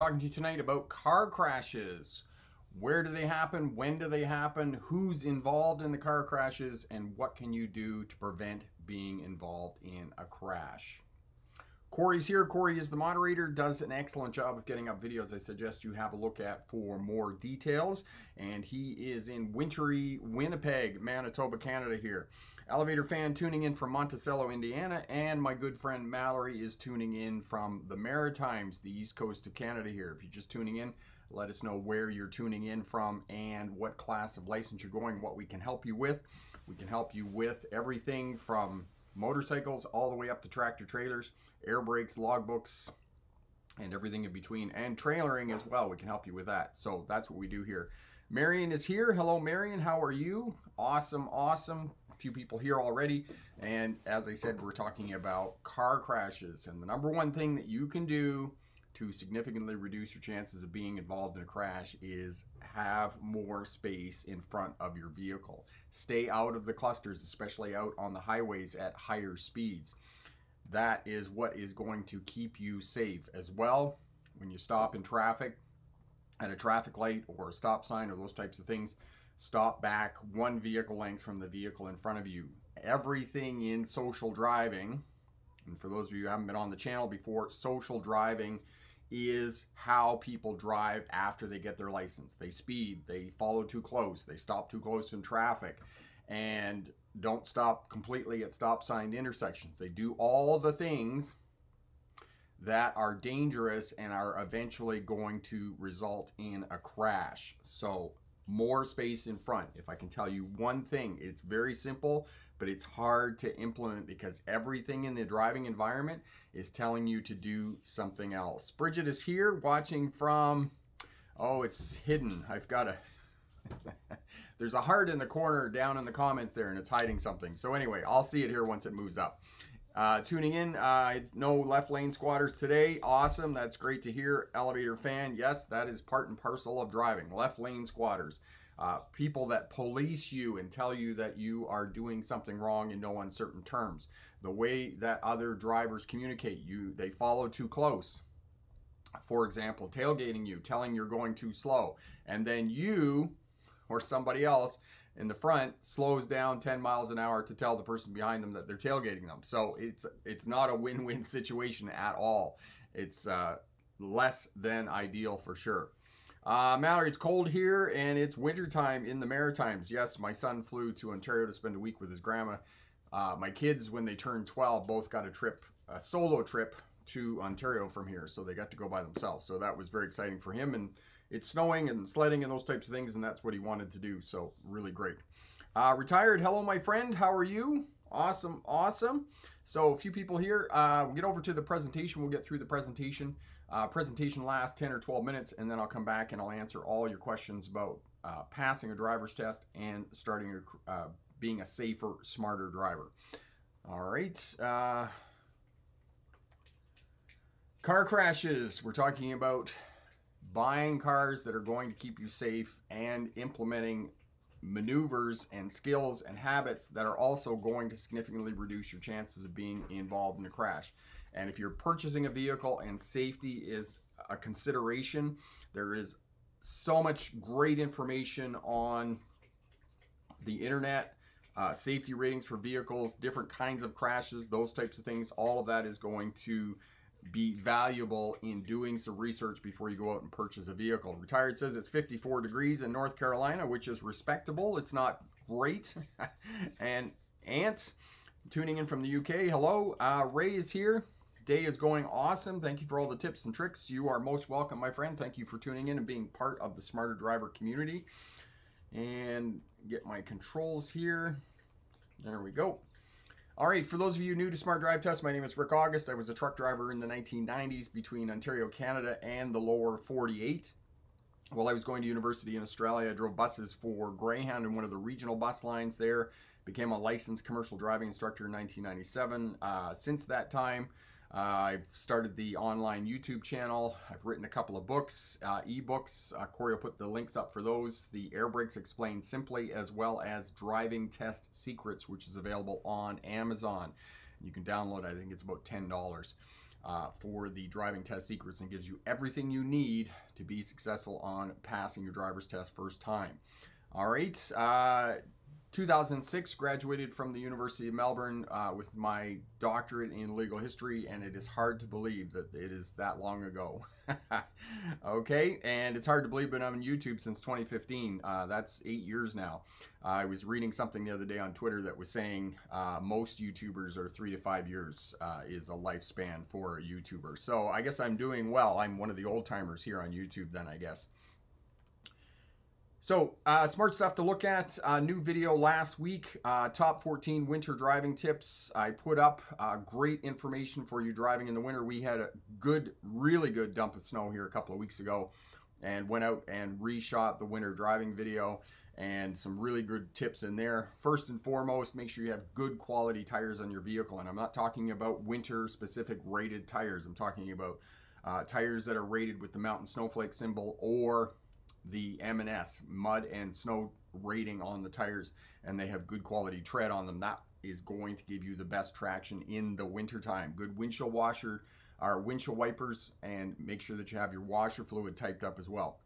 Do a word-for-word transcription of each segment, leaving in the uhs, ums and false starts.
talking to you tonight about car crashes. Where do they happen? When do they happen? Who's involved in the car crashes? And what can you do to prevent being involved in a crash? Corey's here. Corey is the moderator, does an excellent job of getting up videos I suggest you have a look at for more details. And he is in wintry Winnipeg, Manitoba, Canada here. Elevator Fan tuning in from Monticello, Indiana. And my good friend Mallory is tuning in from the Maritimes, the east coast of Canada here. If you're just tuning in, let us know where you're tuning in from and what class of license you're going, what we can help you with. We can help you with everything from motorcycles all the way up to tractor trailers, air brakes, logbooks, and everything in between, and trailering as well. We can help you with that. So that's what we do here. Marion is here. Hello, Marion. How are you? Awesome, awesome. A few people here already. And as I said, we're talking about car crashes. And the number one thing that you can do to significantly reduce your chances of being involved in a crash is have more space in front of your vehicle. Stay out of the clusters, especially out on the highways at higher speeds. That is what is going to keep you safe as well. When you stop in traffic at a traffic light or a stop sign or those types of things, stop back one vehicle length from the vehicle in front of you. Everything in social driving, and for those of you who haven't been on the channel before, social driving is how people drive after they get their license. They speed, they follow too close, they stop too close in traffic, and don't stop completely at stop sign intersections. They do all the things that are dangerous and are eventually going to result in a crash. So more space in front. If I can tell you one thing, it's very simple, but it's hard to implement because everything in the driving environment is telling you to do something else. Bridget is here watching from, oh, it's hidden. I've got a, there's a heart in the corner down in the comments there and it's hiding something. So anyway, I'll see it here once it moves up. Uh, tuning in, uh, no left lane squatters today. Awesome, that's great to hear. Elevator Fan, yes, that is part and parcel of driving. Left lane squatters, uh, people that police you and tell you that you are doing something wrong in no uncertain terms. The way that other drivers communicate you, they follow too close. For example, tailgating you, telling you're going too slow, and then you or somebody else in the front slows down ten miles an hour to tell the person behind them that they're tailgating them. So it's it's not a win-win situation at all. It's uh, less than ideal for sure. Uh, Mallory, it's cold here and it's wintertime in the Maritimes. Yes, my son flew to Ontario to spend a week with his grandma. Uh, my kids, when they turned twelve, both got a trip, a solo trip to Ontario from here. So they got to go by themselves. So that was very exciting for him, and it's snowing and sledding and those types of things, and that's what he wanted to do, so really great. Uh, retired, hello my friend, how are you? Awesome, awesome. So a few people here. Uh, we'll get over to the presentation. We'll get through the presentation. Uh, presentation lasts ten or twelve minutes, and then I'll come back and I'll answer all your questions about uh, passing a driver's test and starting a, uh, being a safer, smarter driver. All right. Uh, car crashes. We're talking about buying cars that are going to keep you safe and implementing maneuvers and skills and habits that are also going to significantly reduce your chances of being involved in a crash. And if you're purchasing a vehicle and safety is a consideration, there is so much great information on the internet, uh, safety ratings for vehicles, different kinds of crashes, those types of things. All of that is going to be valuable in doing some research before you go out and purchase a vehicle. Retired says it's fifty-four degrees in North Carolina, which is respectable. It's not great. And Ant, tuning in from the U K. Hello, uh, Ray is here. Day is going awesome. Thank you for all the tips and tricks. You are most welcome, my friend. Thank you for tuning in and being part of the Smarter Driver community. And get my controls here. There we go. All right, for those of you new to Smart Drive Test, my name is Rick August. I was a truck driver in the nineteen nineties between Ontario, Canada, and the lower forty-eight. While I was going to university in Australia, I drove buses for Greyhound in one of the regional bus lines there. Became a licensed commercial driving instructor in nineteen ninety-seven. Uh, since that time, uh, I've started the online YouTube channel. I've written a couple of books, uh, e-books. Uh, Corey will put the links up for those. The Air Brakes Explained Simply, as well as Driving Test Secrets, which is available on Amazon. You can download, I think it's about ten dollars. uh, for the driving test secrets and gives you everything you need to be successful on passing your driver's test first time. All right, uh, two thousand six, graduated from the University of Melbourne uh, with my doctorate in legal history, and it is hard to believe that it is that long ago. Okay, and it's hard to believe, but I'm on YouTube since twenty fifteen. Uh, that's eight years now. Uh, I was reading something the other day on Twitter that was saying uh, most YouTubers are three to five years uh, is a lifespan for a YouTuber. So I guess I'm doing well. I'm one of the old timers here on YouTube then, I guess. So, uh, smart stuff to look at. Uh, new video last week, uh, top fourteen winter driving tips. I put up uh, great information for you driving in the winter. We had a good, really good dump of snow here a couple of weeks ago and went out and reshot the winter driving video, and some really good tips in there. First and foremost, make sure you have good quality tires on your vehicle. And I'm not talking about winter specific rated tires. I'm talking about uh, tires that are rated with the mountain snowflake symbol or the M and S, mud and snow rating on the tires, and they have good quality tread on them. That is going to give you the best traction in the winter time. Good windshield washer or windshield wipers, and make sure that you have your washer fluid typed up as well.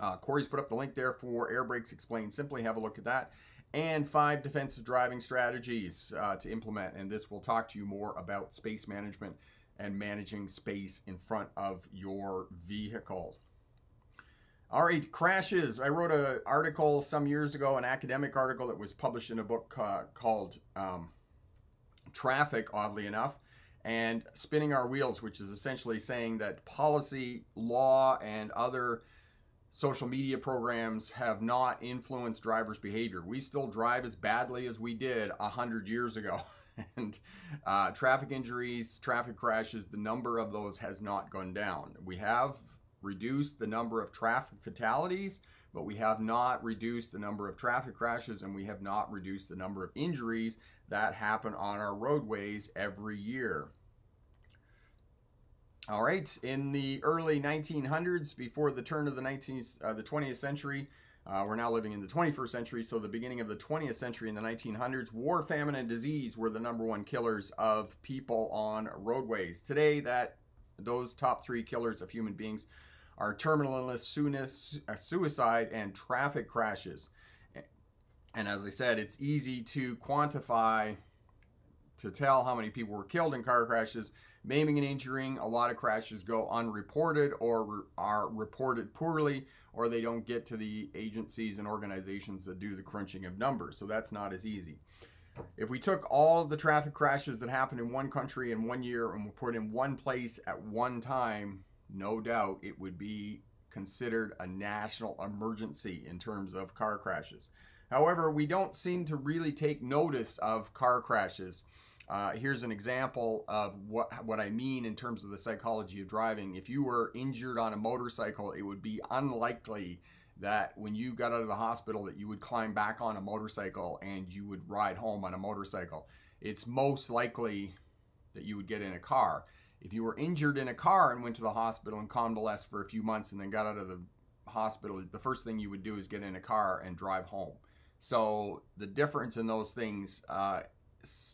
Uh, Corey's put up the link there for Air Brakes Explained Simply. Have a look at that. And five defensive driving strategies uh, to implement, and this will talk to you more about space management and managing space in front of your vehicle. All right, crashes. I wrote an article some years ago, an academic article that was published in a book uh, called um, Traffic, oddly enough, and Spinning Our Wheels, which is essentially saying that policy, law, and other social media programs have not influenced drivers' behavior. We still drive as badly as we did a hundred years ago. And uh, traffic injuries, traffic crashes, the number of those has not gone down. We have reduced the number of traffic fatalities, but we have not reduced the number of traffic crashes, and we have not reduced the number of injuries that happen on our roadways every year. All right, in the early nineteen hundreds, before the turn of the nineteenth, uh, the twentieth century, uh, we're now living in the twenty-first century, so the beginning of the twentieth century in the nineteen hundreds, war, famine, and disease were the number one killers of people on roadways. Today, that those top three killers of human beings are terminal illness, suicide, and traffic crashes. And as I said, it's easy to quantify, to tell how many people were killed in car crashes. Maiming and injuring, a lot of crashes go unreported or are reported poorly, or they don't get to the agencies and organizations that do the crunching of numbers. So that's not as easy. If we took all of the traffic crashes that happened in one country in one year and were put in one place at one time, no doubt it would be considered a national emergency in terms of car crashes. However, we don't seem to really take notice of car crashes. Uh, here's an example of what, what I mean in terms of the psychology of driving. If you were injured on a motorcycle, it would be unlikely that when you got out of the hospital that you would climb back on a motorcycle and you would ride home on a motorcycle. It's most likely that you would get in a car. If you were injured in a car and went to the hospital and convalesced for a few months and then got out of the hospital, the first thing you would do is get in a car and drive home. So the difference in those things uh,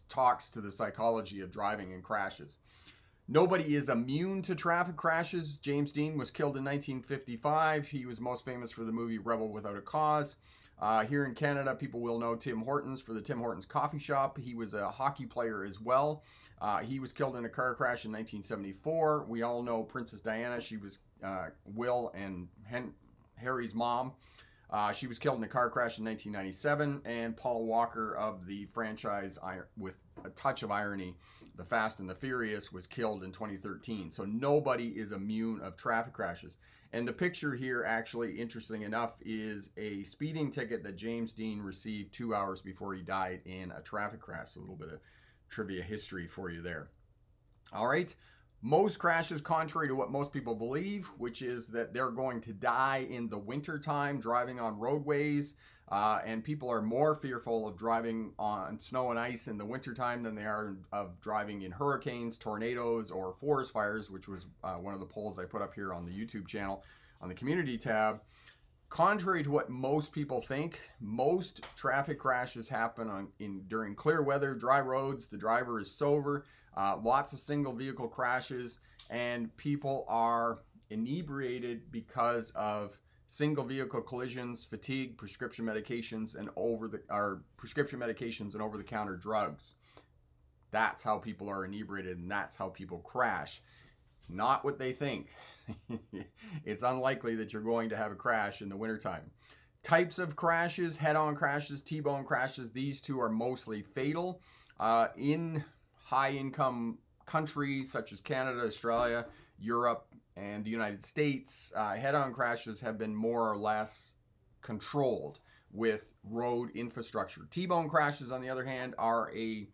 talks to the psychology of driving and crashes. Nobody is immune to traffic crashes. James Dean was killed in nineteen fifty-five. He was most famous for the movie Rebel Without a Cause. Uh, here in Canada, people will know Tim Hortons for the Tim Hortons coffee shop. He was a hockey player as well. Uh, he was killed in a car crash in nineteen seventy-four. We all know Princess Diana. She was uh, Will and Hen- Harry's mom. Uh, she was killed in a car crash in nineteen ninety-seven, and Paul Walker of the franchise, with a touch of irony, The Fast and the Furious, was killed in twenty thirteen. So nobody is immune of traffic crashes. And the picture here, actually, interesting enough, is a speeding ticket that James Dean received two hours before he died in a traffic crash. So a little bit of trivia history for you there. All right. Most crashes, contrary to what most people believe, which is that they're going to die in the wintertime driving on roadways, uh, and people are more fearful of driving on snow and ice in the wintertime than they are of driving in hurricanes, tornadoes, or forest fires, which was uh, one of the polls I put up here on the YouTube channel on the community tab. Contrary to what most people think, most traffic crashes happen on in during clear weather, dry roads. The driver is sober, uh, lots of single vehicle crashes, and people are inebriated because of single vehicle collisions, fatigue, prescription medications, and over the or prescription medications and over-the-counter drugs. That's how people are inebriated, and that's how people crash. It's not what they think. It's unlikely that you're going to have a crash in the wintertime. Types of crashes: head-on crashes, T-bone crashes. These two are mostly fatal. Uh, in high-income countries such as Canada, Australia, Europe, and the United States, uh, head-on crashes have been more or less controlled with road infrastructure. T-bone crashes, on the other hand, are a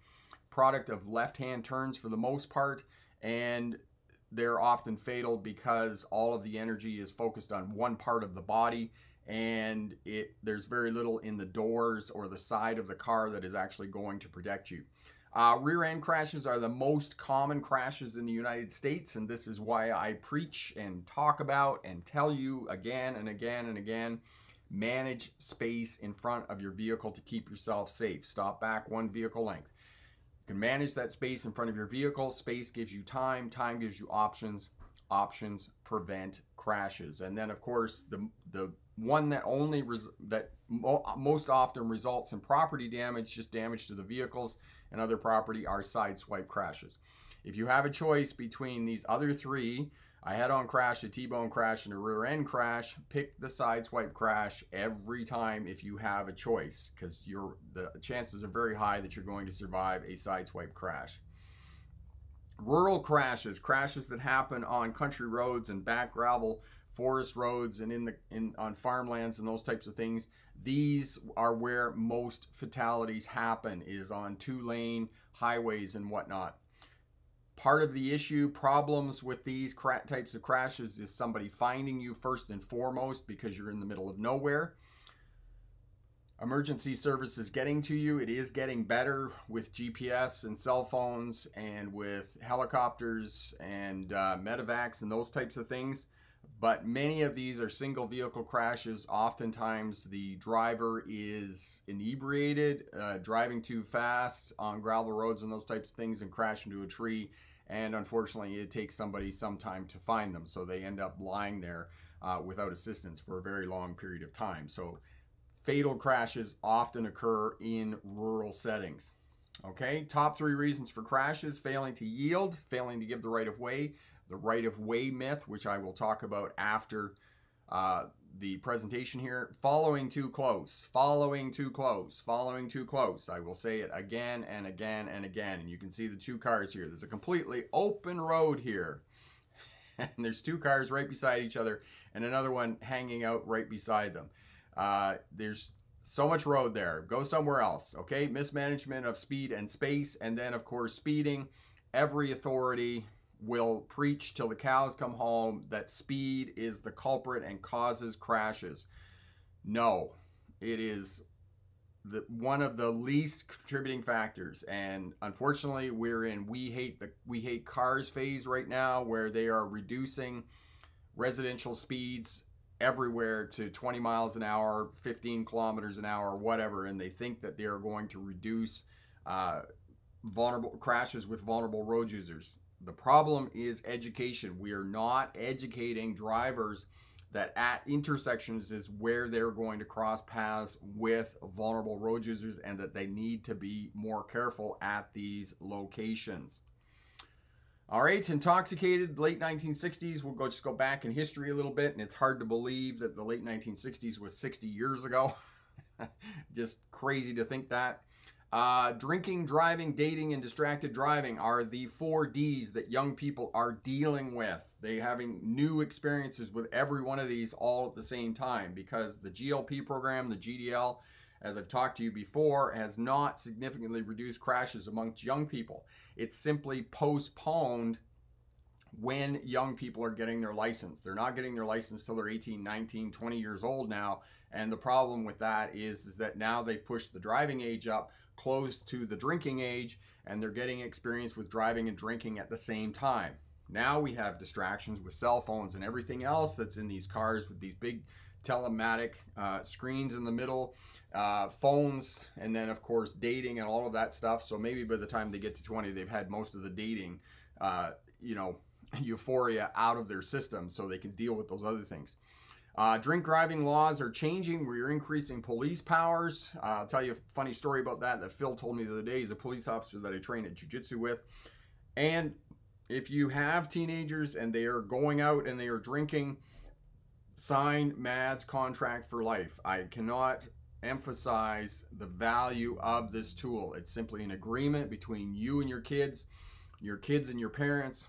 product of left-hand turns for the most part, and they're often fatal because all of the energy is focused on one part of the body, and it there's very little in the doors or the side of the car that is actually going to protect you. Uh, rear-end crashes are the most common crashes in the United States, and this is why I preach and talk about and tell you again and again and again, manage space in front of your vehicle to keep yourself safe. Stop back one vehicle length. You can manage that space in front of your vehicle. Space gives you time. Time gives you options. Options prevent crashes. And then, of course, the the one that only res that mo most often results in property damage, just damage to the vehicles and other property, are sideswipe crashes. If you have a choice between these other three, a head-on crash, a T-bone crash, and a rear-end crash, pick the sideswipe crash every time if you have a choice, because you're the chances are very high that you're going to survive a sideswipe crash. Rural crashes, crashes that happen on country roads and back gravel, forest roads, and in the in on farmlands and those types of things. These are where most fatalities happen, is on two-lane highways and whatnot. Part of the issue, problems with these cra types of crashes, is somebody finding you first and foremost, because you're in the middle of nowhere. Emergency services getting to you. It is getting better with G P S and cell phones and with helicopters and uh, medevacs and those types of things. But many of these are single vehicle crashes. Oftentimes the driver is inebriated, uh, driving too fast on gravel roads and those types of things, and crash into a tree. And unfortunately, it takes somebody some time to find them. So they end up lying there uh, without assistance for a very long period of time. So fatal crashes often occur in rural settings. Okay, top three reasons for crashes: failing to yield, failing to give the right of way, the right-of-way myth, which I will talk about after uh, the presentation here. Following too close, following too close, following too close. I will say it again and again and again. And you can see the two cars here. There's a completely open road here. And there's two cars right beside each other and another one hanging out right beside them. Uh, there's so much road there. Go somewhere else, okay? Mismanagement of speed and space. And then, of course, speeding. Every authority will preach till the cows come home that speed is the culprit and causes crashes. No, it is the one of the least contributing factors, and unfortunately we're in we hate the we hate cars phase right now, where they are reducing residential speeds everywhere to twenty miles an hour, fifteen kilometers an hour, whatever, and they think that they are going to reduce uh, vulnerable crashes with vulnerable road users. The problem is education. We are not educating drivers that at intersections is where they're going to cross paths with vulnerable road users, and that they need to be more careful at these locations. All right, intoxicated, late nineteen sixties. We'll go, just go back in history a little bit, and it's hard to believe that the late nineteen sixties was sixty years ago. Just crazy to think that. Uh, drinking, driving, dating, and distracted driving are the four D's that young people are dealing with. They're having new experiences with every one of these all at the same time, because the G L P program, the G D L, as I've talked to you before, has not significantly reduced crashes amongst young people. It's simply postponed when young people are getting their license. They're not getting their license till they're eighteen, nineteen, twenty years old now. And the problem with that is, is that now they've pushed the driving age up close to the drinking age, and they're getting experience with driving and drinking at the same time. Now we have distractions with cell phones and everything else that's in these cars, with these big telematic uh, screens in the middle, uh, phones, and then of course dating and all of that stuff. So maybe by the time they get to twenty, they've had most of the dating, uh, you know, euphoria out of their system, so they can deal with those other things. Uh, drink driving laws are changing. We're increasing police powers. Uh, I'll tell you a funny story about that that Phil told me the other day. He's a police officer that I train at jiu-jitsu with. And if you have teenagers and they are going out and they are drinking, sign Mad's Contract for Life. I cannot emphasize the value of this tool. It's simply an agreement between you and your kids, your kids and your parents,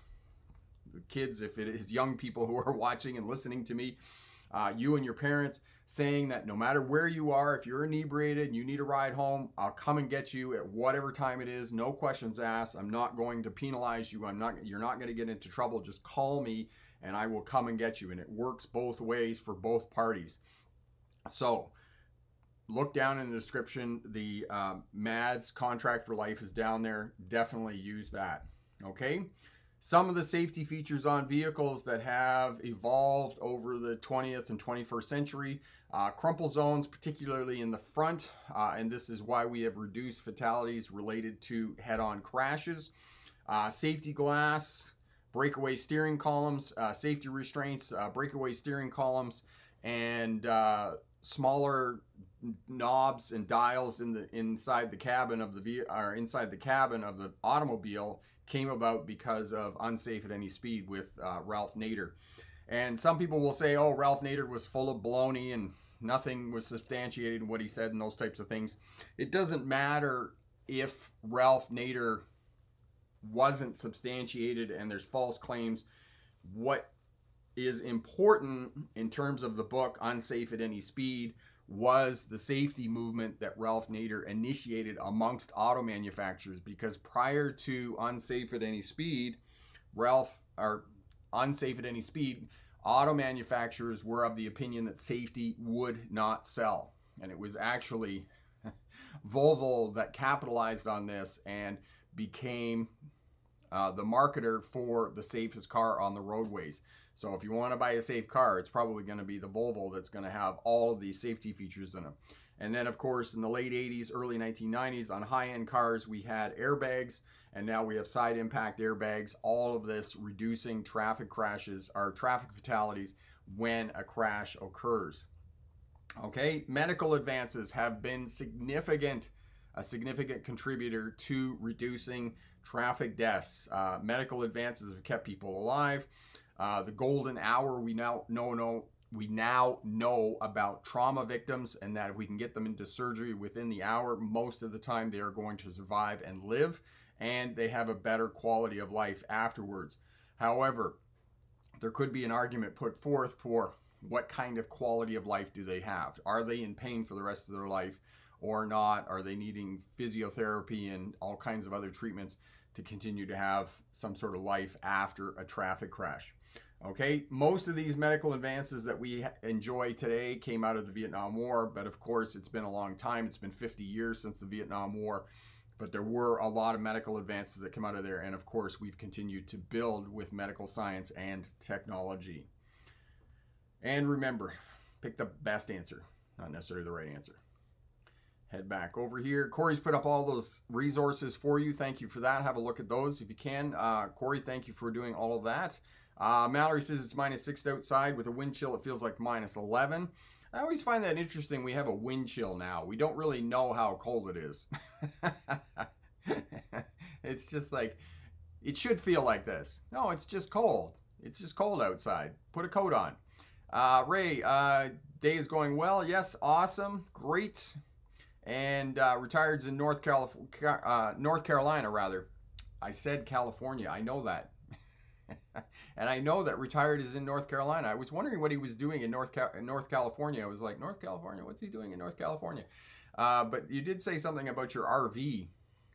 the kids if it is young people who are watching and listening to me, Uh, you and your parents, saying that no matter where you are, if you're inebriated and you need a ride home, I'll come and get you at whatever time it is. No questions asked. I'm not going to penalize you. I'm not, you're not going to get into trouble. Just call me and I will come and get you. And it works both ways for both parties. So look down in the description. The um, Mad's Contract for Life is down there. Definitely use that. Okay. Some of the safety features on vehicles that have evolved over the twentieth and twenty-first century, uh, crumple zones, particularly in the front, uh, and this is why we have reduced fatalities related to head-on crashes, uh, safety glass, breakaway steering columns, uh, safety restraints, uh, breakaway steering columns, and uh, smaller knobs and dials in the inside the cabin of the or inside the cabin of the automobile came about because of Unsafe at Any Speed with uh, Ralph Nader. And some people will say, oh, Ralph Nader was full of baloney and nothing was substantiated in what he said and those types of things. It doesn't matter if Ralph Nader wasn't substantiated and there's false claims. What is important in terms of the book Unsafe at Any Speed was the safety movement that Ralph Nader initiated amongst auto manufacturers, because prior to Unsafe at Any Speed, Ralph or Unsafe at Any Speed, auto manufacturers were of the opinion that safety would not sell. And it was actually Volvo that capitalized on this and became uh, the marketer for the safest car on the roadways. So if you want to buy a safe car, it's probably going to be the Volvo that's going to have all of these safety features in them. And then, of course, in the late eighties, early nineteen nineties, on high-end cars, we had airbags, and now we have side impact airbags. All of this reducing traffic crashes or traffic fatalities when a crash occurs. Okay, medical advances have been significant, a significant contributor to reducing traffic deaths. Uh, medical advances have kept people alive. Uh, the golden hour, we now know, know we now know about trauma victims, and that if we can get them into surgery within the hour, most of the time they are going to survive and live, and they have a better quality of life afterwards. However, there could be an argument put forth for what kind of quality of life do they have? Are they in pain for the rest of their life or not? Are they needing physiotherapy and all kinds of other treatments to continue to have some sort of life after a traffic crash? Okay, most of these medical advances that we enjoy today came out of the Vietnam War, but of course it's been a long time. It's been fifty years since the Vietnam War, but there were a lot of medical advances that came out of there, and of course we've continued to build with medical science and technology. And remember, pick the best answer, not necessarily the right answer. Head back over here. Corey's put up all those resources for you. Thank you for that. Have a look at those if you can. Uh, Corey, thank you for doing all of that. Uh, Mallory says it's minus six outside with a wind chill. It feels like minus eleven. I always find that interesting. We have a wind chill now. We don't really know how cold it is. It's just like, it should feel like this. No, it's just cold. It's just cold outside. Put a coat on. Uh, Ray, uh, day is going well. Yes, awesome. Great. And uh, retired's in North, Calif uh, North Carolina, rather. I said California. I know that. And I know that retired is in North Carolina. I was wondering what he was doing in North, Cal North California. I was like, North California? What's he doing in North California? Uh, but you did say something about your R V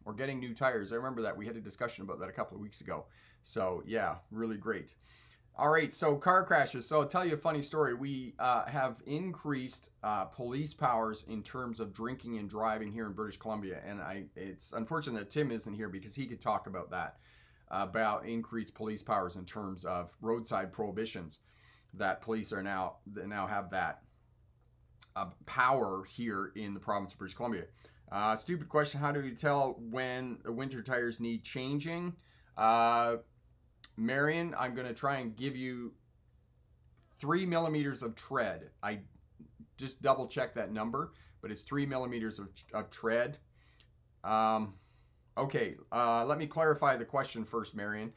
or getting new tires. I remember that. We had a discussion about that a couple of weeks ago. So, yeah, really great. All right, so car crashes. So I'll tell you a funny story. We uh, have increased uh, police powers in terms of drinking and driving here in British Columbia. And I, it's unfortunate that Tim isn't here because he could talk about that. about increased police powers in terms of roadside prohibitions, that police are now they now have that uh, power here in the province of British Columbia. Uh, stupid question, how do you tell when winter tires need changing? Uh, Marion, I'm going to try and give you three millimeters of tread. I just double check that number, but it's three millimeters of, of tread. Um, okay, uh, let me clarify the question first, Marion.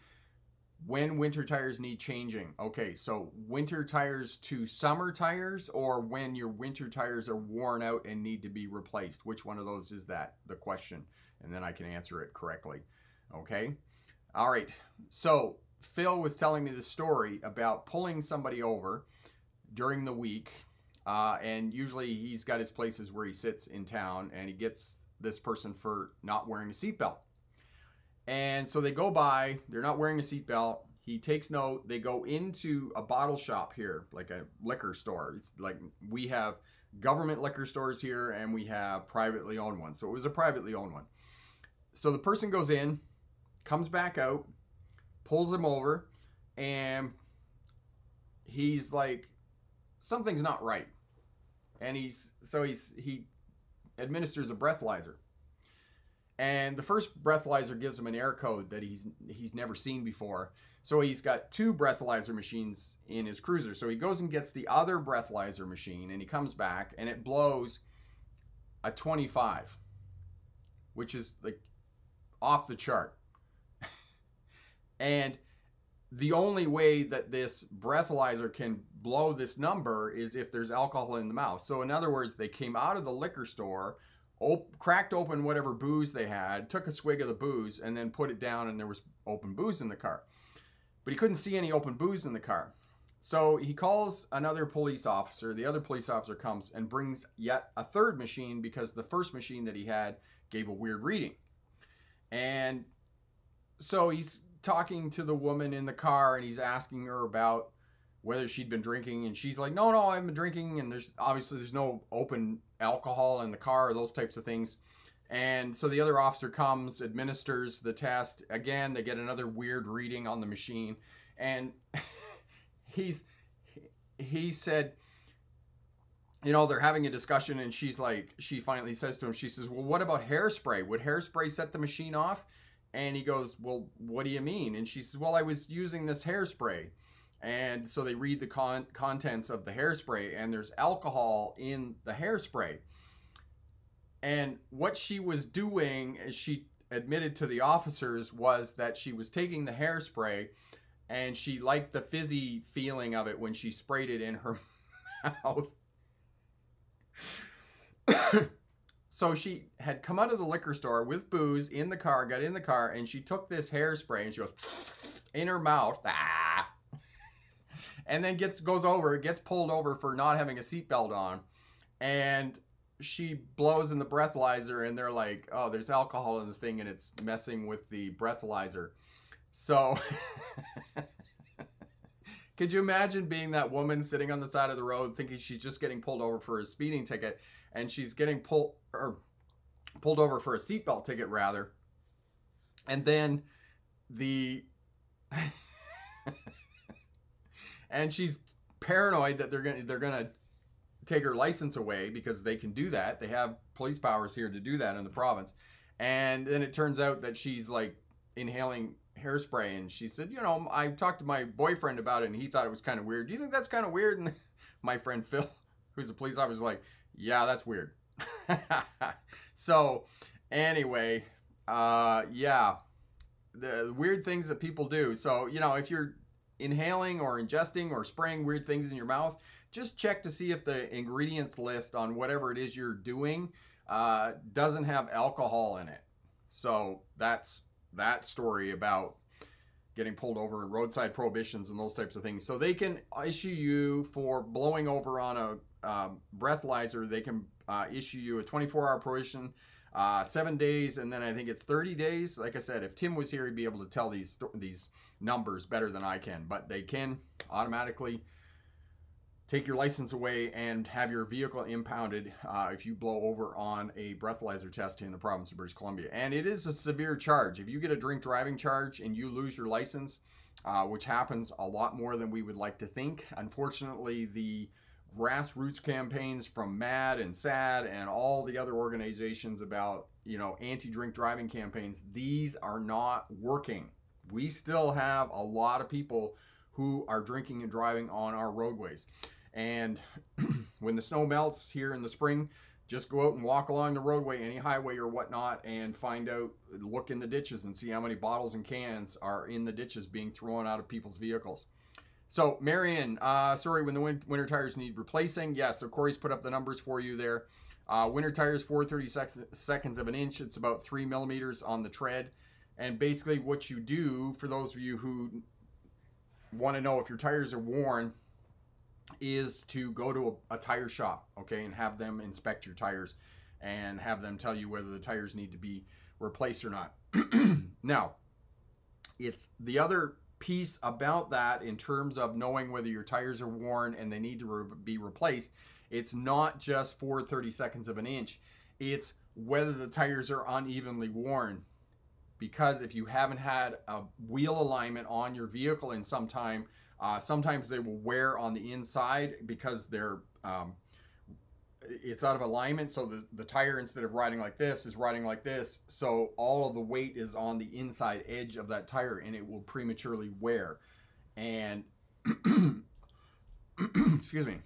When winter tires need changing. Okay, so winter tires to summer tires, or when your winter tires are worn out and need to be replaced. Which one of those is that? The question, and then I can answer it correctly. Okay, all right. So Phil was telling me the story about pulling somebody over during the week, uh, and usually he's got his places where he sits in town, and he gets this person for not wearing a seatbelt. And so they go by, they're not wearing a seatbelt. He takes note, they go into a bottle shop here, like a liquor store. It's like we have government liquor stores here and we have privately owned ones. So it was a privately owned one. So the person goes in, comes back out, pulls him over, and he's like, something's not right. And he's, so he's, he administers a breathalyzer. And the first breathalyzer gives him an air code that he's he's never seen before. So he's got two breathalyzer machines in his cruiser. So he goes and gets the other breathalyzer machine, and he comes back and it blows a twenty-five, which is like off the chart. And the only way that this breathalyzer can blow this number is if there's alcohol in the mouth. So in other words, they came out of the liquor store, Op cracked open whatever booze they had, took a swig of the booze, and then put it down, and there was open booze in the car. But he couldn't see any open booze in the car. So he calls another police officer. The other police officer comes and brings yet a third machine because the first machine that he had gave a weird reading. And so he's talking to the woman in the car, and he's asking her about whether she'd been drinking, and she's like, no, no, I haven't been drinking, and there's obviously there's no open alcohol in the car or those types of things. And so the other officer comes, administers the test. Again, they get another weird reading on the machine. And he's he said, you know, they're having a discussion, and she's like, she finally says to him, she says, well, what about hairspray? Would hairspray set the machine off? And he goes, well, what do you mean? And she says, well, I was using this hairspray. And so they read the con contents of the hairspray, and there's alcohol in the hairspray. And what she was doing, as she admitted to the officers, was that she was taking the hairspray, and she liked the fizzy feeling of it when she sprayed it in her mouth. So she had come out of the liquor store with booze in the car, got in the car, and she took this hairspray, and she goes in her mouth. Ah! And then gets goes over, gets pulled over for not having a seatbelt on, and she blows in the breathalyzer, and they're like, oh, there's alcohol in the thing, and it's messing with the breathalyzer. So could you imagine being that woman sitting on the side of the road thinking she's just getting pulled over for a speeding ticket, and she's getting pulled or pulled over for a seatbelt ticket rather, and then the and she's paranoid that they're gonna they're gonna take her license away, because they can do that. They have police powers here to do that in the province. And then it turns out that she's like inhaling hairspray, and she said, you know, I talked to my boyfriend about it, and he thought it was kind of weird. Do you think that's kind of weird? And my friend Phil, who's a police officer, was like, yeah, that's weird. So anyway, uh, yeah, the, the weird things that people do. So, you know, if you're inhaling or ingesting or spraying weird things in your mouth, just check to see if the ingredients list on whatever it is you're doing uh, doesn't have alcohol in it. So that's that story about getting pulled over and roadside prohibitions and those types of things. So they can issue you for blowing over on a um, breathalyzer. They can uh, issue you a twenty-four hour prohibition, Uh, seven days, and then I think it's thirty days. Like I said, if Tim was here, he'd be able to tell these these numbers better than I can, but they can automatically take your license away and have your vehicle impounded uh, if you blow over on a breathalyzer test in the province of British Columbia. And it is a severe charge. If you get a drink driving charge and you lose your license, uh, which happens a lot more than we would like to think. Unfortunately, the grassroots campaigns from MAD and SAD and all the other organizations about, you know, anti-drink driving campaigns, these are not working. We still have a lot of people who are drinking and driving on our roadways. And when the snow melts here in the spring, just go out and walk along the roadway, any highway or whatnot, and find out, look in the ditches and see how many bottles and cans are in the ditches being thrown out of people's vehicles. So Marion, uh, sorry, when the win winter tires need replacing, yes, so Corey's put up the numbers for you there. Uh, winter tires, four thirty-seconds of an inch, it's about three millimeters on the tread. And basically what you do, for those of you who want to know if your tires are worn, is to go to a, a tire shop, okay, and have them inspect your tires and have them tell you whether the tires need to be replaced or not. Now, it's the other piece about that in terms of knowing whether your tires are worn and they need to re be replaced. It's not just four thirty-seconds of an inch. It's whether the tires are unevenly worn. Because if you haven't had a wheel alignment on your vehicle in some time, uh, sometimes they will wear on the inside because they're um, it's out of alignment. So the, the tire, instead of riding like this, is riding like this. So all of the weight is on the inside edge of that tire and it will prematurely wear. And excuse me.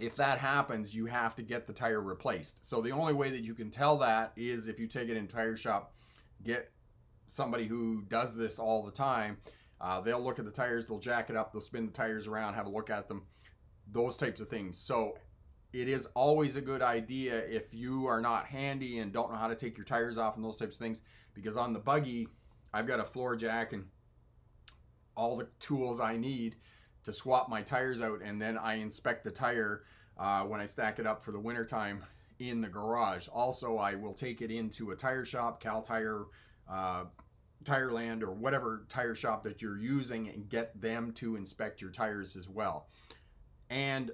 If that happens, you have to get the tire replaced. So the only way that you can tell that is if you take it in a tire shop, get somebody who does this all the time. Uh, they'll look at the tires, they'll jack it up, they'll spin the tires around, have a look at them, those types of things. So it is always a good idea if you are not handy and don't know how to take your tires off and those types of things, because on the buggy, I've got a floor jack and all the tools I need to swap my tires out, and then I inspect the tire uh, when I stack it up for the winter time in the garage. Also, I will take it into a tire shop, Cal Tire, uh, Tireland, or whatever tire shop that you're using, and get them to inspect your tires as well. And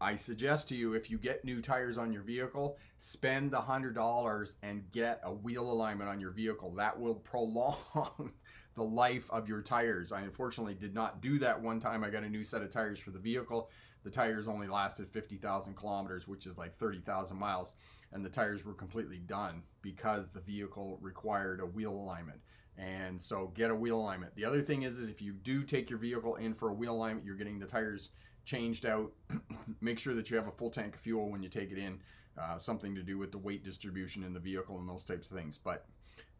I suggest to you, if you get new tires on your vehicle, spend the one hundred dollars and get a wheel alignment on your vehicle. That will prolong the life of your tires. I unfortunately did not do that one time. I got a new set of tires for the vehicle. The tires only lasted fifty thousand kilometers, which is like thirty thousand miles, and the tires were completely done because the vehicle required a wheel alignment. And so get a wheel alignment. The other thing is, is if you do take your vehicle in for a wheel alignment, you're getting the tires changed out. Make sure that you have a full tank of fuel when you take it in. Uh, something to do with the weight distribution in the vehicle and those types of things. But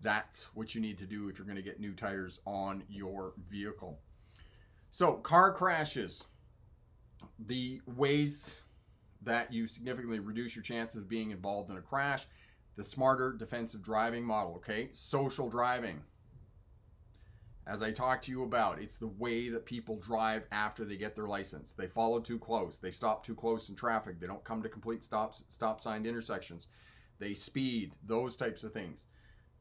that's what you need to do if you're going to get new tires on your vehicle. So car crashes, the ways that you significantly reduce your chances of being involved in a crash, the smarter defensive driving model, okay? Social driving, as I talked to you about, it's the way that people drive after they get their license. They follow too close, they stop too close in traffic, they don't come to complete stops, stop sign intersections, they speed, those types of things.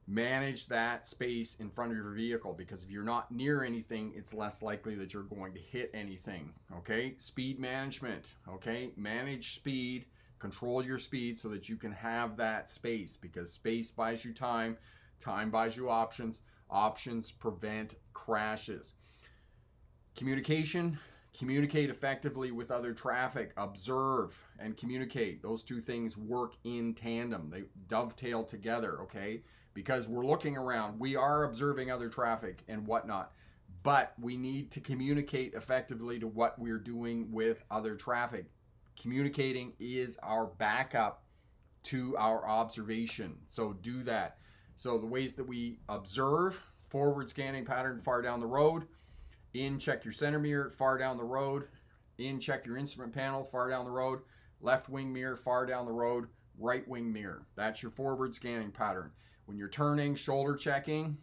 Manage that space in front of your vehicle, because if you're not near anything, it's less likely that you're going to hit anything, okay? Speed management, okay? Manage speed, control your speed so that you can have that space, because space buys you time, time buys you options, options prevent crashes. Communication, communicate effectively with other traffic, observe and communicate. Those two things work in tandem, they dovetail together, okay? Because we're looking around, we are observing other traffic and whatnot, but we need to communicate effectively to what we're doing with other traffic. Communicating is our backup to our observation, so do that. So the ways that we observe: forward scanning pattern far down the road, in check your center mirror far down the road, in check your instrument panel far down the road, left wing mirror far down the road, right wing mirror. That's your forward scanning pattern. When you're turning, shoulder checking,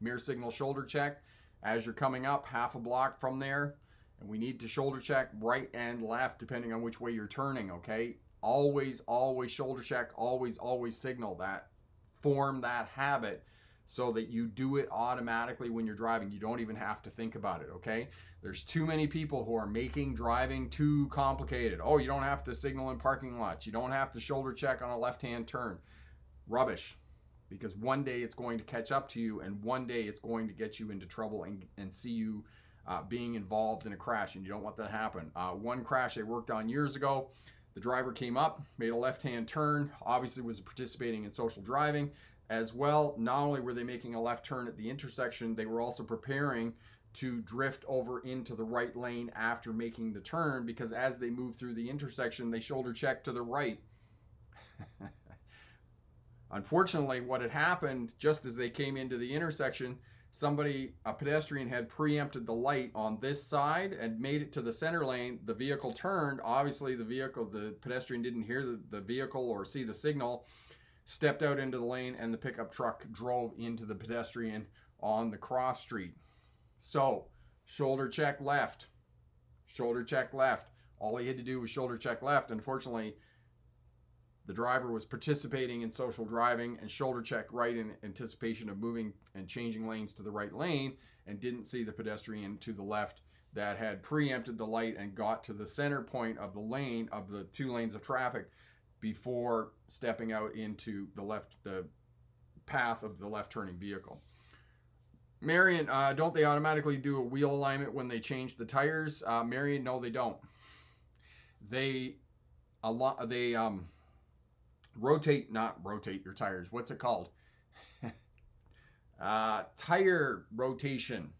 mirror signal shoulder check. As you're coming up half a block from there, and we need to shoulder check right and left depending on which way you're turning, okay? Always, always shoulder check, always, always signal that. Form that habit so that you do it automatically when you're driving. You don't even have to think about it, okay? There's too many people who are making driving too complicated. Oh, you don't have to signal in parking lots. You don't have to shoulder check on a left-hand turn. Rubbish. Because one day it's going to catch up to you, and one day it's going to get you into trouble and, and see you uh, being involved in a crash, and you don't want that to happen. Uh, one crash I worked on years ago, the driver came up, made a left-hand turn, obviously was participating in social driving as well. Not only were they making a left turn at the intersection, they were also preparing to drift over into the right lane after making the turn, because as they moved through the intersection, they shoulder checked to the right. Unfortunately, what had happened, just as they came into the intersection, somebody, a pedestrian, had preempted the light on this side and made it to the center lane. The vehicle turned. Obviously, the vehicle, the pedestrian didn't hear the, the vehicle or see the signal, stepped out into the lane, and the pickup truck drove into the pedestrian on the cross street. So, shoulder check left, shoulder check left. All he had to do was shoulder check left. Unfortunately, the driver was participating in social driving and shoulder checked right in anticipation of moving and changing lanes to the right lane, and didn't see the pedestrian to the left that had preempted the light and got to the center point of the lane of the two lanes of traffic before stepping out into the left, the path of the left turning vehicle. Marion, uh, don't they automatically do a wheel alignment when they change the tires? Uh, Marion, no, they don't. They a lot. They um. rotate, not rotate your tires. What's it called? uh, tire rotation.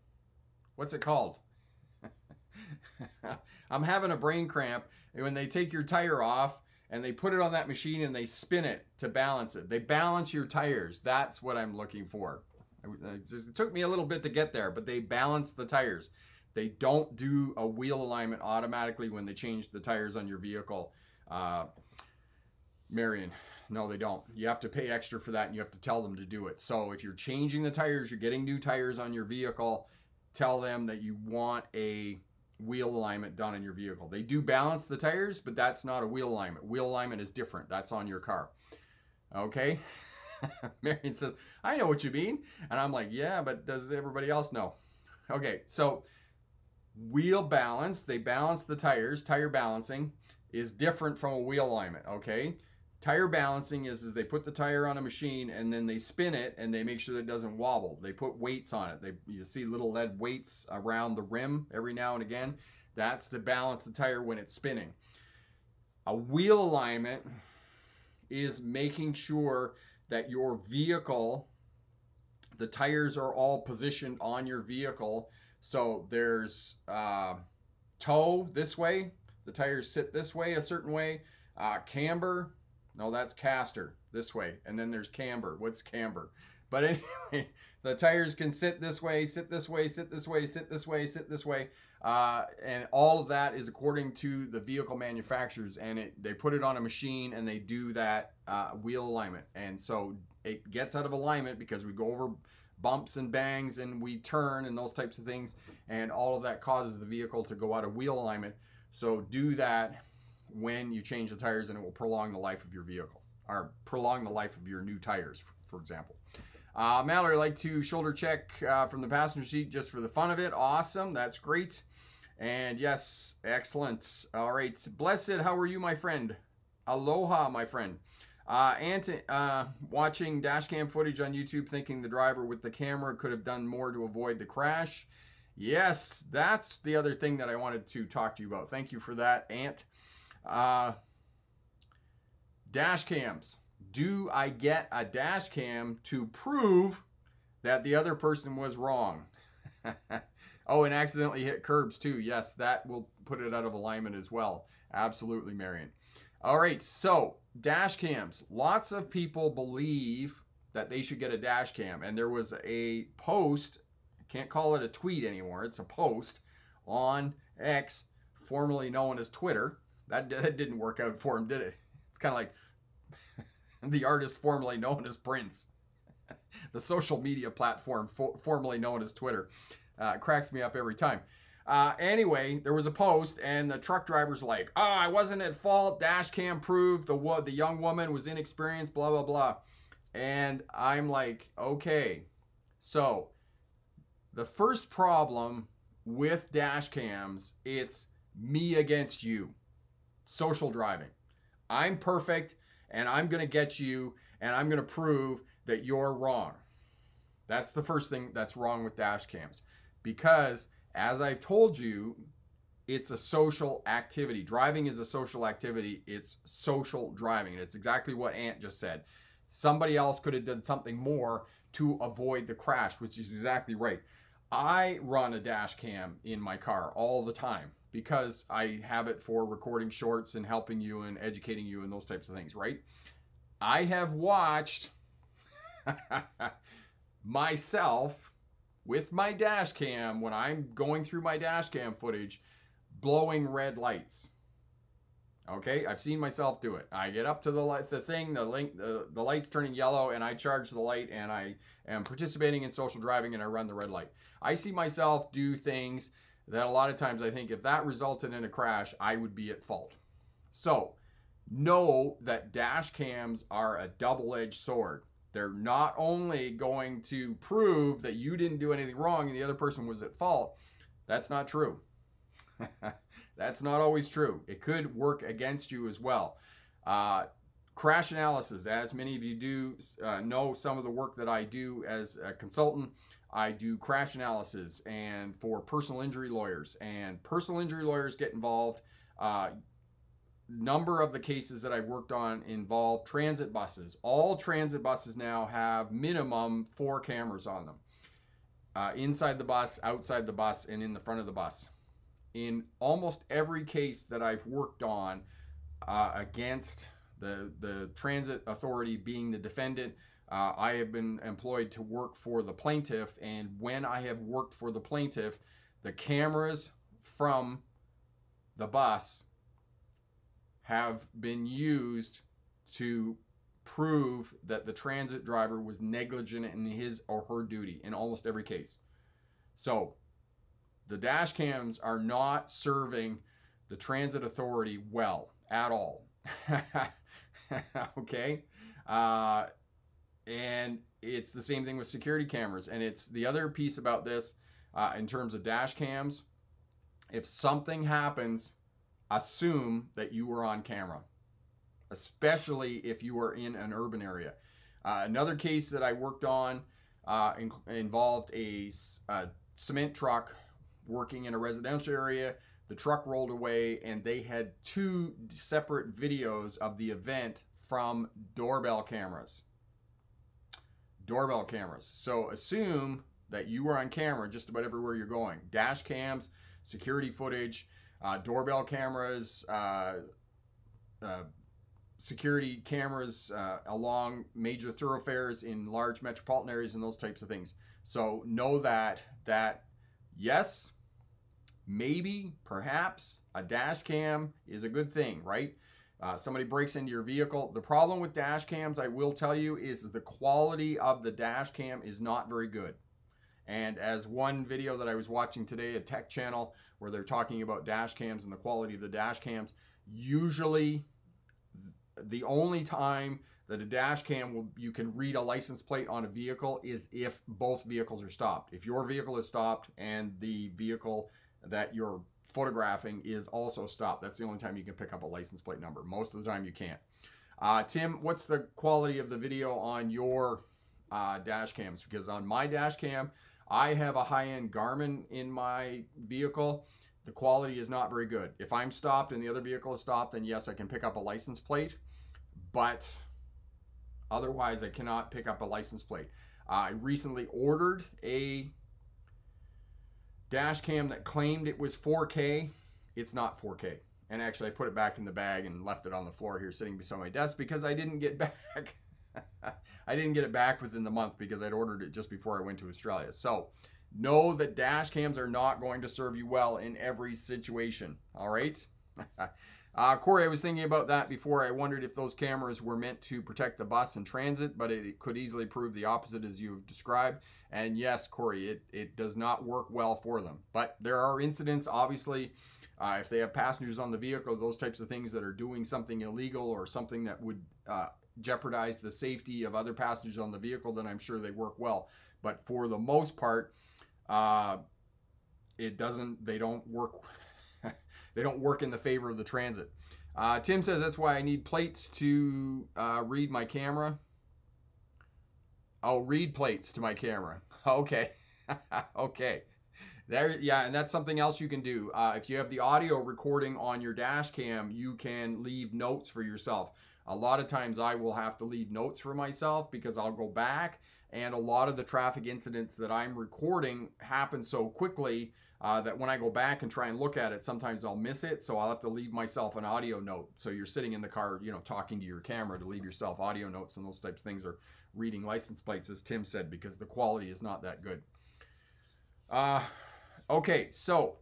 What's it called? I'm having a brain cramp. And when they take your tire off and they put it on that machine and they spin it to balance it, they balance your tires. That's what I'm looking for. It just took me a little bit to get there, but they balance the tires. They don't do a wheel alignment automatically when they change the tires on your vehicle. Uh, Marion, no, they don't. You have to pay extra for that, and you have to tell them to do it. So if you're changing the tires, you're getting new tires on your vehicle, tell them that you want a wheel alignment done in your vehicle. They do balance the tires, but that's not a wheel alignment. Wheel alignment is different. That's on your car. Okay? Marion says, I know what you mean. And I'm like, yeah, but does everybody else know? Okay, so wheel balance, they balance the tires. Tire balancing is different from a wheel alignment, okay? Tire balancing is, is they put the tire on a machine and then they spin it and they make sure that it doesn't wobble. They put weights on it. They, you see little lead weights around the rim every now and again. That's to balance the tire when it's spinning. A wheel alignment is making sure that your vehicle, the tires are all positioned on your vehicle. So there's uh, toe this way, the tires sit this way, a certain way, uh, camber. No, that's caster, this way. And then there's camber. What's camber? But anyway, the tires can sit this way, sit this way, sit this way, sit this way, sit this way. Uh, and all of that is according to the vehicle manufacturers. And it, they put it on a machine and they do that uh, wheel alignment. And so it gets out of alignment because we go over bumps and bangs and we turn and those types of things. And all of that causes the vehicle to go out of wheel alignment. So do that when you change the tires, and it will prolong the life of your vehicle, or prolong the life of your new tires, for example. Uh, Mallory, I'd like to shoulder check uh, from the passenger seat just for the fun of it. Awesome, that's great. And yes, excellent. All right, Blessed, how are you, my friend? Aloha, my friend. Uh, Ant, uh, watching dash cam footage on YouTube, thinking the driver with the camera could have done more to avoid the crash. Yes, that's the other thing that I wanted to talk to you about. Thank you for that, Ant. Uh, dash cams. Do I get a dash cam to prove that the other person was wrong? Oh, and accidentally hit curbs too. Yes, that will put it out of alignment as well. Absolutely, Marion. All right, so dash cams. Lots of people believe that they should get a dash cam. And there was a post, can't call it a tweet anymore, it's a post on X, formerly known as Twitter. That, that didn't work out for him, did it? It's kind of like the artist formerly known as Prince. The social media platform for, formerly known as Twitter. Uh, cracks me up every time. Uh, anyway, there was a post and the truck driver's like, oh, I wasn't at fault. Dash cam proved the, the young woman was inexperienced, blah, blah, blah. And I'm like, okay, So the first problem with dash cams, it's me against you. Social driving. I'm perfect and I'm gonna get you and I'm gonna prove that you're wrong. That's the first thing that's wrong with dash cams, because as I've told you, it's a social activity. Driving is a social activity. It's social driving, and it's exactly what Ant just said. Somebody else could have done something more to avoid the crash, which is exactly right. I run a dash cam in my car all the time because I have it for recording shorts and helping you and educating you and those types of things, right? I have watched myself with my dash cam, when I'm going through my dash cam footage, blowing red lights. Okay, I've seen myself do it. I get up to the light, the thing, the link, the, the light's turning yellow, and I charge the light, and I am participating in social driving, and I run the red light. I see myself do things that a lot of times I think if that resulted in a crash, I would be at fault. So know that dash cams are a double-edged sword. They're not only going to prove that you didn't do anything wrong and the other person was at fault. That's not true. That's not always true. It could work against you as well. Uh, crash analysis, as many of you do uh, know, some of the work that I do as a consultant, I do crash analysis and for personal injury lawyers, and personal injury lawyers get involved. Uh, number of the cases that I've worked on involve transit buses. All transit buses now have minimum four cameras on them. Uh, inside the bus, outside the bus, and in the front of the bus. In almost every case that I've worked on uh, against the, the transit authority being the defendant, uh, I have been employed to work for the plaintiff, and when I have worked for the plaintiff, the cameras from the bus have been used to prove that the transit driver was negligent in his or her duty in almost every case. So the dash cams are not serving the transit authority well at all. Okay. Uh, and it's the same thing with security cameras. And it's the other piece about this uh, in terms of dash cams. If something happens, assume that you were on camera, especially if you are in an urban area. Uh, another case that I worked on uh, in involved a, a cement truck working in a residential area. The truck rolled away and they had two separate videos of the event from doorbell cameras. Doorbell cameras. So assume that you were on camera just about everywhere you're going. Dash cams, security footage, Uh, doorbell cameras, uh, uh, security cameras uh, along major thoroughfares in large metropolitan areas and those types of things. So know that, that yes, maybe, perhaps a dash cam is a good thing, right? Uh, somebody breaks into your vehicle. The problem with dash cams, I will tell you, is the quality of the dash cam is not very good. And as one video that I was watching today, a tech channel where they're talking about dash cams and the quality of the dash cams, usually the only time that a dash cam will, you can read a license plate on a vehicle is if both vehicles are stopped. If your vehicle is stopped and the vehicle that you're photographing is also stopped, that's the only time you can pick up a license plate number. Most of the time you can't. Uh, Tim, what's the quality of the video on your uh, dash cams? Because on my dash cam, I have a high-end Garmin in my vehicle. The quality is not very good. If I'm stopped and the other vehicle is stopped, then yes, I can pick up a license plate, but otherwise I cannot pick up a license plate. Uh, I recently ordered a dash cam that claimed it was four K. It's not four K. And actually I put it back in the bag and left it on the floor here sitting beside my desk because I didn't get back. I didn't get it back within the month because I'd ordered it just before I went to Australia. So know that dash cams are not going to serve you well in every situation. All right. uh, Corey, I was thinking about that before. I wondered if those cameras were meant to protect the bus and transit, but it, it could easily prove the opposite as you've described. And yes, Corey, it, it does not work well for them, but there are incidents, obviously, uh, if they have passengers on the vehicle, those types of things that are doing something illegal or something that would, uh, jeopardize the safety of other passengers on the vehicle, then I'm sure they work well. But for the most part, uh, it doesn't, they don't work, they don't work in the favor of the transit. Uh, Tim says that's why I need plates to uh, read my camera. I'll read plates to my camera. Okay. Okay. There, yeah, and that's something else you can do. Uh, if you have the audio recording on your dash cam, you can leave notes for yourself. A lot of times I will have to leave notes for myself because I'll go back, and a lot of the traffic incidents that I'm recording happen so quickly uh, that when I go back and try and look at it, sometimes I'll miss it, so I'll have to leave myself an audio note. So you're sitting in the car, you know, talking to your camera, to leave yourself audio notes, and those types of things, are reading license plates, as Tim said, because the quality is not that good. Uh, okay, so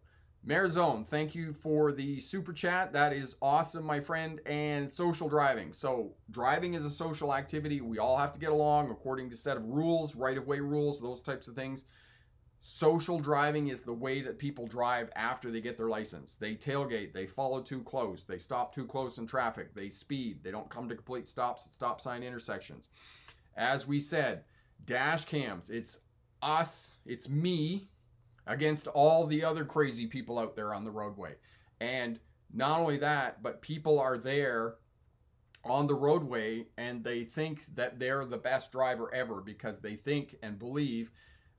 Marizone, thank you for the super chat. That is awesome, my friend. And social driving. So driving is a social activity. We all have to get along according to a set of rules, right-of-way rules, those types of things. Social driving is the way that people drive after they get their license. They tailgate, they follow too close, they stop too close in traffic, they speed, they don't come to complete stops at stop sign intersections. As we said, dash cams, it's us, it's me, against all the other crazy people out there on the roadway. And not only that, but people are there on the roadway and they think that they're the best driver ever, because they think and believe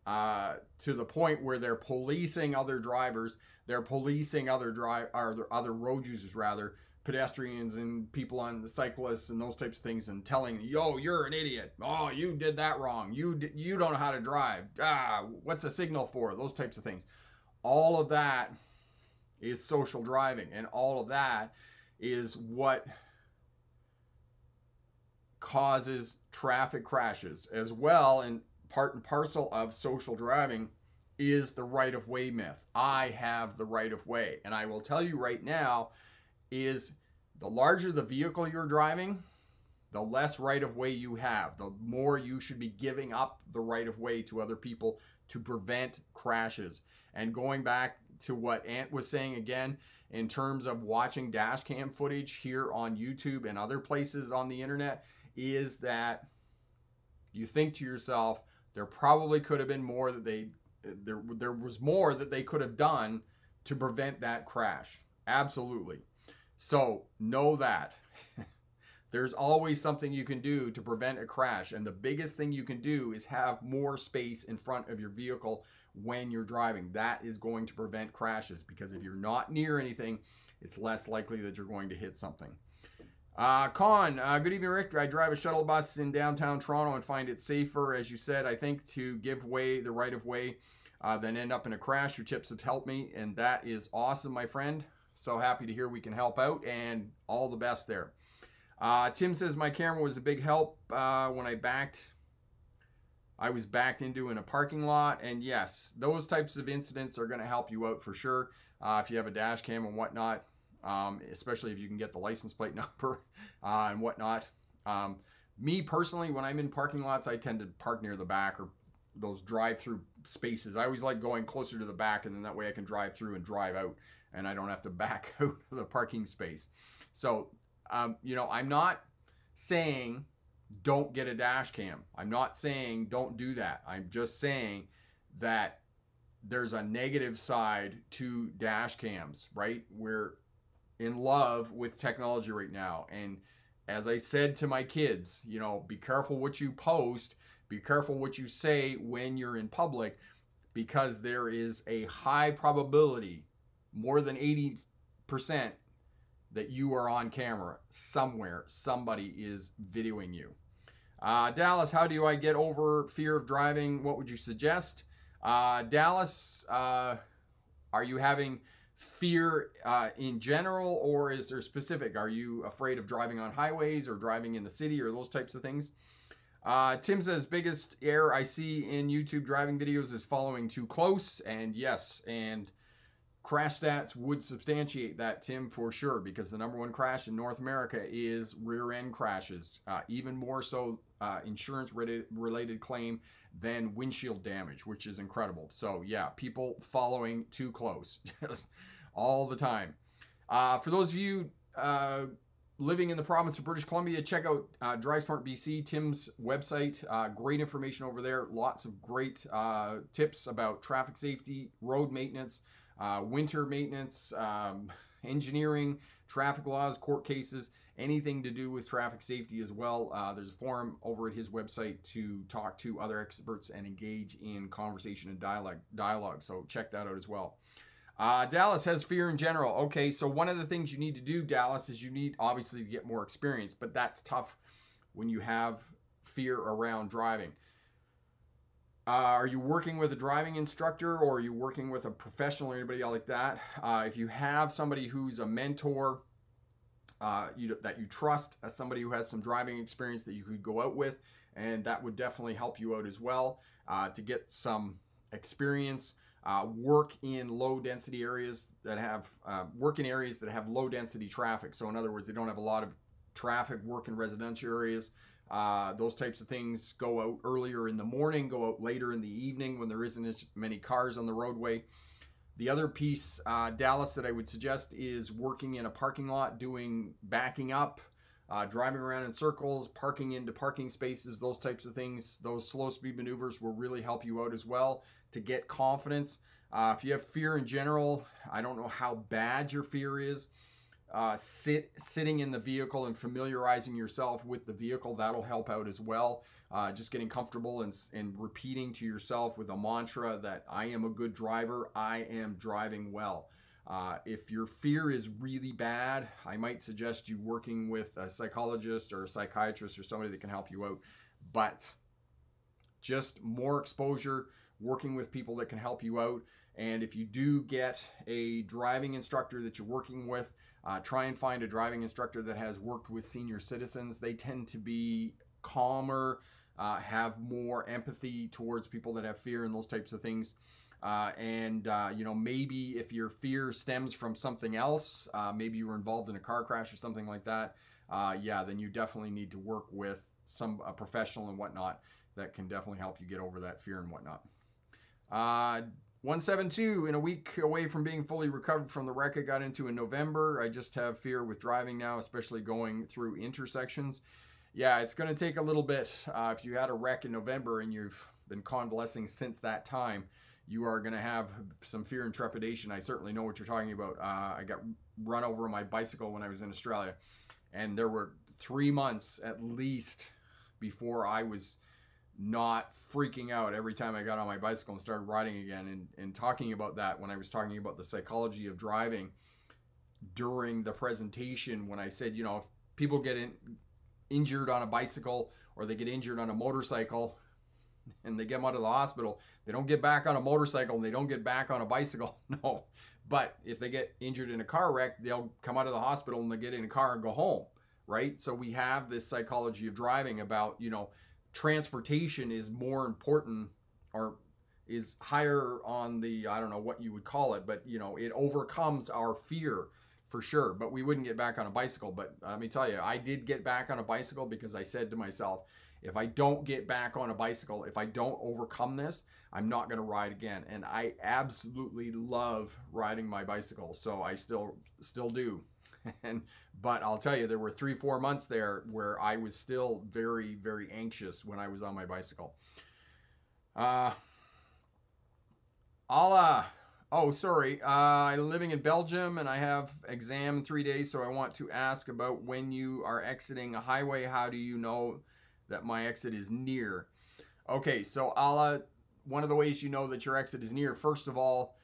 uh, to the point where they're policing other drivers, they're policing other drive or other road users rather, pedestrians and people on the cyclists and those types of things, and telling, yo, you're an idiot. Oh, you did that wrong. You you don't know how to drive. Ah, what's a signal for? Those types of things. All of that is social driving, and all of that is what causes traffic crashes as well. And part and parcel of social driving is the right-of-way myth. I have the right-of-way. And I will tell you right now, is the larger the vehicle you're driving, the less right-of-way you have, the more you should be giving up the right-of-way to other people to prevent crashes. And going back to what Ant was saying again, in terms of watching dash cam footage here on YouTube and other places on the internet, is that you think to yourself, there probably could have been more that they, there, there was more that they could have done to prevent that crash. Absolutely. So know that there's always something you can do to prevent a crash. And the biggest thing you can do is have more space in front of your vehicle when you're driving. That is going to prevent crashes, because if you're not near anything, it's less likely that you're going to hit something. Uh, Con, uh, good evening, Rick. I drive a shuttle bus in downtown Toronto and find it safer, as you said, I think, to give way the right of way uh, than end up in a crash. Your tips have helped me, and that is awesome, my friend. So happy to hear we can help out, and all the best there. Uh, Tim says my camera was a big help uh, when I backed, I was backed into in a parking lot. And yes, those types of incidents are going to help you out for sure. Uh, if you have a dash cam and whatnot, um, especially if you can get the license plate number uh, and whatnot. Um, me personally, when I'm in parking lots, I tend to park near the back or those drive-through spaces. I always like going closer to the back, and then that way I can drive through and drive out, and I don't have to back out of the parking space. So, um, you know, I'm not saying don't get a dash cam. I'm not saying don't do that. I'm just saying that there's a negative side to dash cams, right? We're in love with technology right now. And as I said to my kids, you know, be careful what you post, be careful what you say when you're in public, because there is a high probability, more than eighty percent, that you are on camera somewhere. Somebody is videoing you. Uh, Dallas, how do I get over fear of driving? What would you suggest? Uh, Dallas, uh, are you having fear uh, in general, or is there specific? Are you afraid of driving on highways or driving in the city or those types of things? Uh, Tim says, biggest error I see in YouTube driving videos is following too close. And yes, and crash stats would substantiate that, Tim, for sure, because the number one crash in North America is rear-end crashes, uh, even more so uh, insurance-related claim than windshield damage, which is incredible. So, yeah, people following too close all the time. Uh, for those of you uh, living in the province of British Columbia, check out uh, DriveSmart B C, Tim's website. Uh, great information over there. Lots of great uh, tips about traffic safety, road maintenance, uh, winter maintenance, um, engineering, traffic laws, court cases, anything to do with traffic safety as well. Uh, there's a forum over at his website to talk to other experts and engage in conversation and dialogue. dialogue. So check that out as well. Uh, Dallas has fear in general. Okay, so one of the things you need to do, Dallas, is you need obviously to get more experience, but that's tough when you have fear around driving. Uh, are you working with a driving instructor, or are you working with a professional or anybody like that? Uh, if you have somebody who's a mentor uh, you, that you trust, as somebody who has some driving experience that you could go out with, and that would definitely help you out as well uh, to get some experience. Uh, work in low density areas that have uh, work in areas that have low density traffic. So in other words, they don't have a lot of traffic. Work in residential areas, uh, those types of things. Go out earlier in the morning, go out later in the evening when there isn't as many cars on the roadway. The other piece, uh, Dallas, that I would suggest is working in a parking lot, doing backing up, uh, driving around in circles, parking into parking spaces, those types of things. Those slow speed maneuvers will really help you out as well to get confidence. Uh, if you have fear in general, I don't know how bad your fear is. Uh, sit sitting in the vehicle and familiarizing yourself with the vehicle, that'll help out as well. Uh, just getting comfortable and, and repeating to yourself with a mantra that I am a good driver, I am driving well. Uh, if your fear is really bad, I might suggest you working with a psychologist or a psychiatrist or somebody that can help you out. But just more exposure, working with people that can help you out. And if you do get a driving instructor that you're working with, uh, try and find a driving instructor that has worked with senior citizens. They tend to be calmer, uh, have more empathy towards people that have fear and those types of things. Uh, and, uh, you know, maybe if your fear stems from something else, uh, maybe you were involved in a car crash or something like that, uh, yeah, then you definitely need to work with some a professional and whatnot that can definitely help you get over that fear and whatnot. Uh, one seven two, in a week away from being fully recovered from the wreck I got into in November. I just have fear with driving now, especially going through intersections. Yeah, it's going to take a little bit. Uh, if you had a wreck in November and you've been convalescing since that time, you are going to have some fear and trepidation. I certainly know what you're talking about. Uh, I got run over on my bicycle when I was in Australia, and there were three months at least before I was not freaking out every time I got on my bicycle and started riding again, and, and talking about that when I was talking about the psychology of driving during the presentation, when I said, you know, if people get in, injured on a bicycle, or they get injured on a motorcycle and they get them out of the hospital, they don't get back on a motorcycle and they don't get back on a bicycle. No, but if they get injured in a car wreck, they'll come out of the hospital and they get in a car and go home, right? So we have this psychology of driving about, you know, transportation is more important, or is higher on the, I don't know what you would call it, but you know, it overcomes our fear for sure. But we wouldn't get back on a bicycle. But let me tell you, I did get back on a bicycle because I said to myself, if I don't get back on a bicycle, if I don't overcome this, I'm not going to ride again. And I absolutely love riding my bicycle. So I still, still do. And, but I'll tell you, there were three, four months there where I was still very, very anxious when I was on my bicycle. Uh, I'll, uh, oh, sorry. Uh, I'm living in Belgium and I have exam in three days. So I want to ask about when you are exiting a highway, how do you know that my exit is near? Okay. So I'll, uh, one of the ways you know that your exit is near, first of all,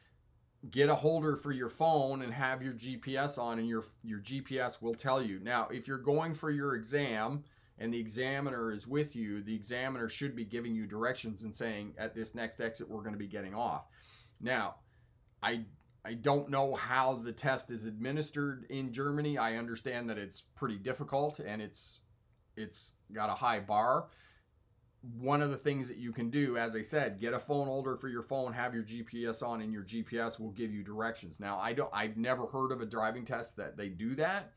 get a holder for your phone and have your G P S on, and your your G P S will tell you. Now, if you're going for your exam and the examiner is with you, the examiner should be giving you directions and saying, at this next exit, we're going to be getting off. Now, I I don't know how the test is administered in Germany. I understand that it's pretty difficult and it's it's got a high bar. One of the things that you can do, as I said, get a phone holder for your phone, have your G P S on, and your G P S will give you directions. Now, I don't, I've never heard of a driving test that they do that,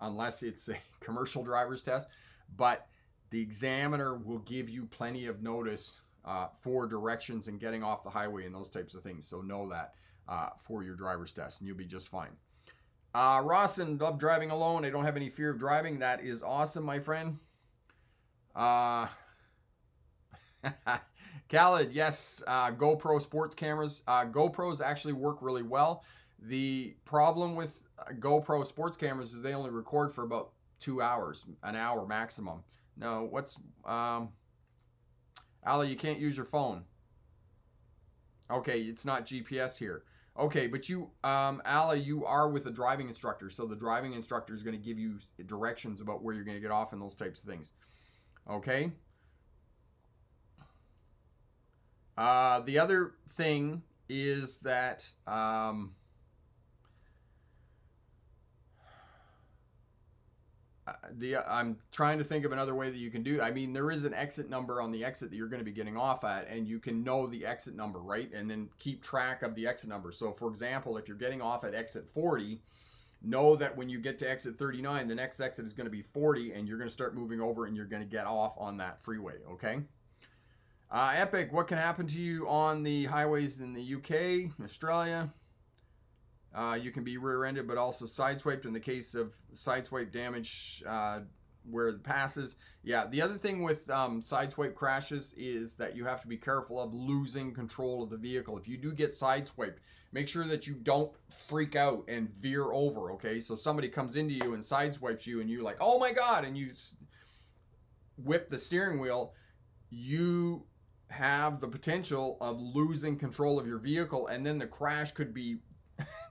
unless it's a commercial driver's test, but the examiner will give you plenty of notice uh, for directions and getting off the highway and those types of things. So know that uh, for your driver's test, and you'll be just fine. Uh, Ross and love driving alone. I don't have any fear of driving. That is awesome, my friend. Uh, Khaled, yes, uh, GoPro sports cameras. Uh, GoPros actually work really well. The problem with uh, GoPro sports cameras is they only record for about two hours, an hour maximum. No, what's... Um, Ali, you can't use your phone. Okay, it's not G P S here. Okay, but you, um, Ali, you are with a driving instructor, so the driving instructor is going to give you directions about where you're going to get off and those types of things. Okay? Uh, the other thing is that... Um, the I'm trying to think of another way that you can do. I mean, there is an exit number on the exit that you're going to be getting off at, and you can know the exit number, right? And then keep track of the exit number. So, for example, if you're getting off at exit forty, know that when you get to exit thirty-nine, the next exit is going to be forty, and you're going to start moving over, and you're going to get off on that freeway, okay? Uh, Epic, what can happen to you on the highways in the U K, Australia? Uh, you can be rear-ended, but also sideswiped in the case of sideswipe damage uh, where it passes. Yeah, the other thing with um, sideswipe crashes is that you have to be careful of losing control of the vehicle. If you do get sideswiped, make sure that you don't freak out and veer over, okay? So somebody comes into you and sideswipes you, and you're like, oh my God, and you whip the steering wheel, you have the potential of losing control of your vehicle, and then the crash could be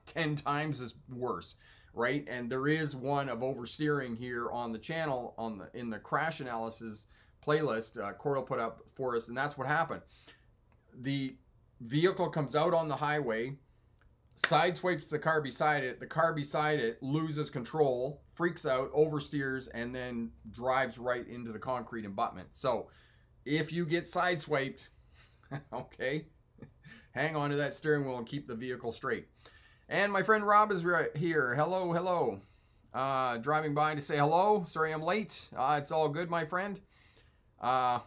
ten times is worse, right? And there is one of oversteering here on the channel on the in the crash analysis playlist uh, Coral put up for us, and that's what happened. The vehicle comes out on the highway, sideswipes the car beside it, the car beside it loses control, freaks out, oversteers, and then drives right into the concrete abutment. So if you get sideswiped, okay, hang on to that steering wheel and keep the vehicle straight. And my friend Rob is right here. Hello, hello. Uh, driving by to say hello. Sorry I'm late. Uh, it's all good, my friend. Uh,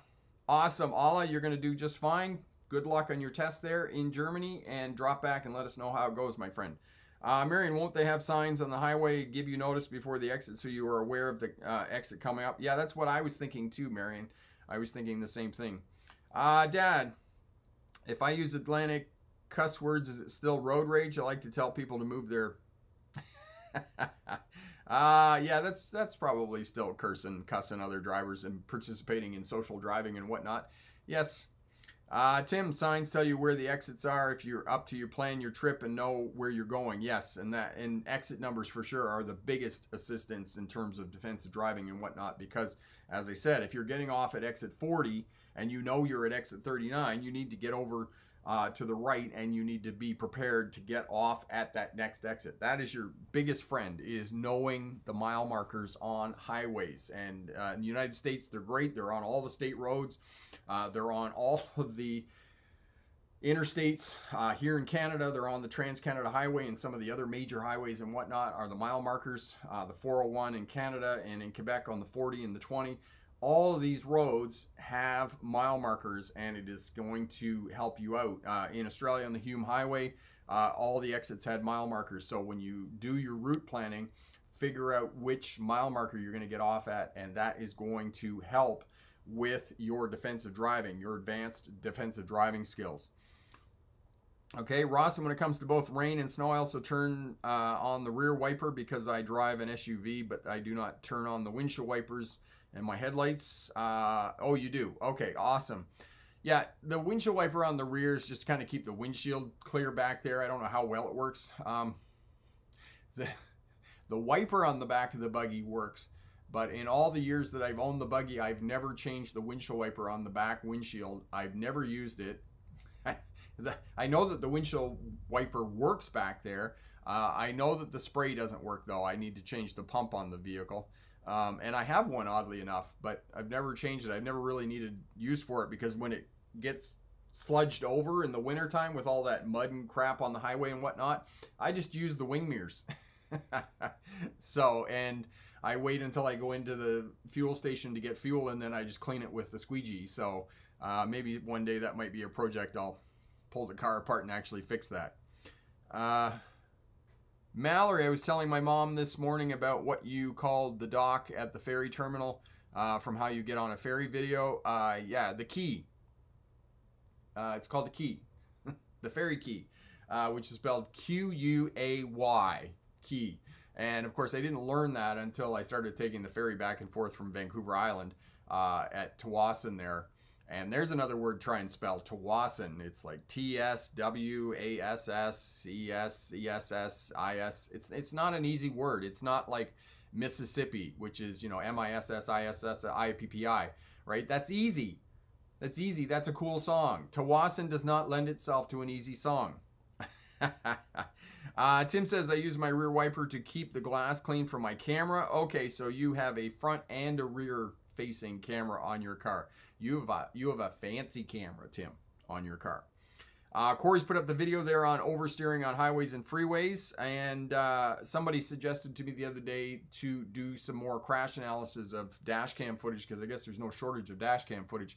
awesome, Ala. You're going to do just fine. Good luck on your test there in Germany. And drop back and let us know how it goes, my friend. Uh, Marion, won't they have signs on the highway give you notice before the exit so you are aware of the uh, exit coming up? Yeah, that's what I was thinking too, Marion. I was thinking the same thing. Uh, Dad, if I use Atlantic cuss words, is it still road rage? I like to tell people to move their uh yeah, that's that's probably still cursing, cussing other drivers and participating in social driving and whatnot. Yes. uh Tim, signs tell you where the exits are if you're up to your plan your trip and know where you're going. Yes, and that and exit numbers for sure are the biggest assistance in terms of defensive driving and whatnot, because as I said, if you're getting off at exit forty and you know you're at exit thirty-nine, you need to get over Uh, to the right, and you need to be prepared to get off at that next exit. That is your biggest friend, is knowing the mile markers on highways. And uh, in the United States, they're great. They're on all the state roads. Uh, they're on all of the interstates. Uh, here in Canada, they're on the Trans-Canada Highway, and some of the other major highways and whatnot are the mile markers. Uh, the four oh one in Canada, and in Quebec on the forty and the twenty. All of these roads have mile markers, and it is going to help you out. Uh, in Australia on the Hume Highway, uh, all the exits had mile markers. So when you do your route planning, figure out which mile marker you're going to get off at, and that is going to help with your defensive driving, your advanced defensive driving skills. Okay, Ross, and when it comes to both rain and snow, I also turn uh, on the rear wiper because I drive an S U V, but I do not turn on the windshield wipers and my headlights. Uh, oh, you do? Okay, awesome. Yeah, the windshield wiper on the rear is just kind of keep the windshield clear back there. I don't know how well it works. Um, the, the wiper on the back of the buggy works, but in all the years that I've owned the buggy, I've never changed the windshield wiper on the back windshield. I've never used it. I know that the windshield wiper works back there. Uh, I know that the spray doesn't work, though. I need to change the pump on the vehicle. Um, and I have one, oddly enough, but I've never changed it. I've never really needed use for it, because when it gets sludged over in the wintertime with all that mud and crap on the highway and whatnot, I just use the wing mirrors. So, and I wait until I go into the fuel station to get fuel, and then I just clean it with the squeegee. So uh, maybe one day that might be a project I'll pull the car apart and actually fix that. Uh, Mallory, I was telling my mom this morning about what you called the dock at the ferry terminal uh, from How You Get on a Ferry video. Uh, yeah, the key. Uh, it's called the key. The ferry key, uh, which is spelled Q U A Y, key. And of course, I didn't learn that until I started taking the ferry back and forth from Vancouver Island uh, at Tsawwassen there. And there's another word, try and spell Tsawwassen. It's like T S W A S S E S E S S I S. It's, it's not an easy word. It's not like Mississippi, which is, you know, M I S S I S S I P P I, right? That's easy. That's easy. That's a cool song. Tsawwassen does not lend itself to an easy song. uh, Tim says, I use my rear wiper to keep the glass clean for my camera. Okay, so you have a front and a rear facing camera on your car. You have a, you have a fancy camera, Tim, on your car. Uh, Corey's put up the video there on oversteering on highways and freeways, and uh, somebody suggested to me the other day to do some more crash analysis of dash cam footage, because I guess there's no shortage of dash cam footage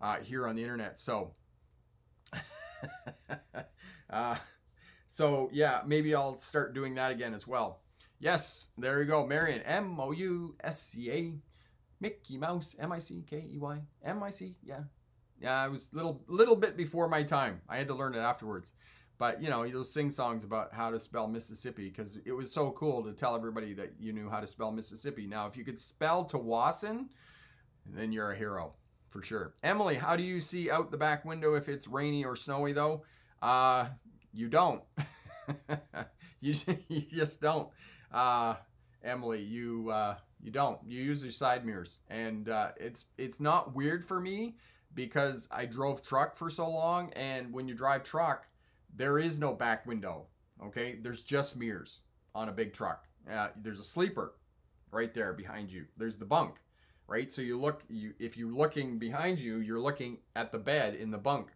uh, here on the internet. So, uh, so yeah, maybe I'll start doing that again as well. Yes, there you go, Marion. M O U S C A. Mickey Mouse, M I C K E Y, M I C, yeah. Yeah, I was a little, little bit before my time. I had to learn it afterwards. But, you know, you'll sing songs about how to spell Mississippi, because it was so cool to tell everybody that you knew how to spell Mississippi. Now, if you could spell Tsawwassen, then you're a hero, for sure. Emily, how do you see out the back window if it's rainy or snowy, though? Uh, you don't. you, you just don't. Uh, Emily, you... Uh, You don't. You use your side mirrors. And uh, it's it's not weird for me, because I drove truck for so long, and when you drive truck, there is no back window, okay? There's just mirrors on a big truck. Uh, there's a sleeper right there behind you. There's the bunk, right? So you look, you if you're looking behind you, you're looking at the bed in the bunk.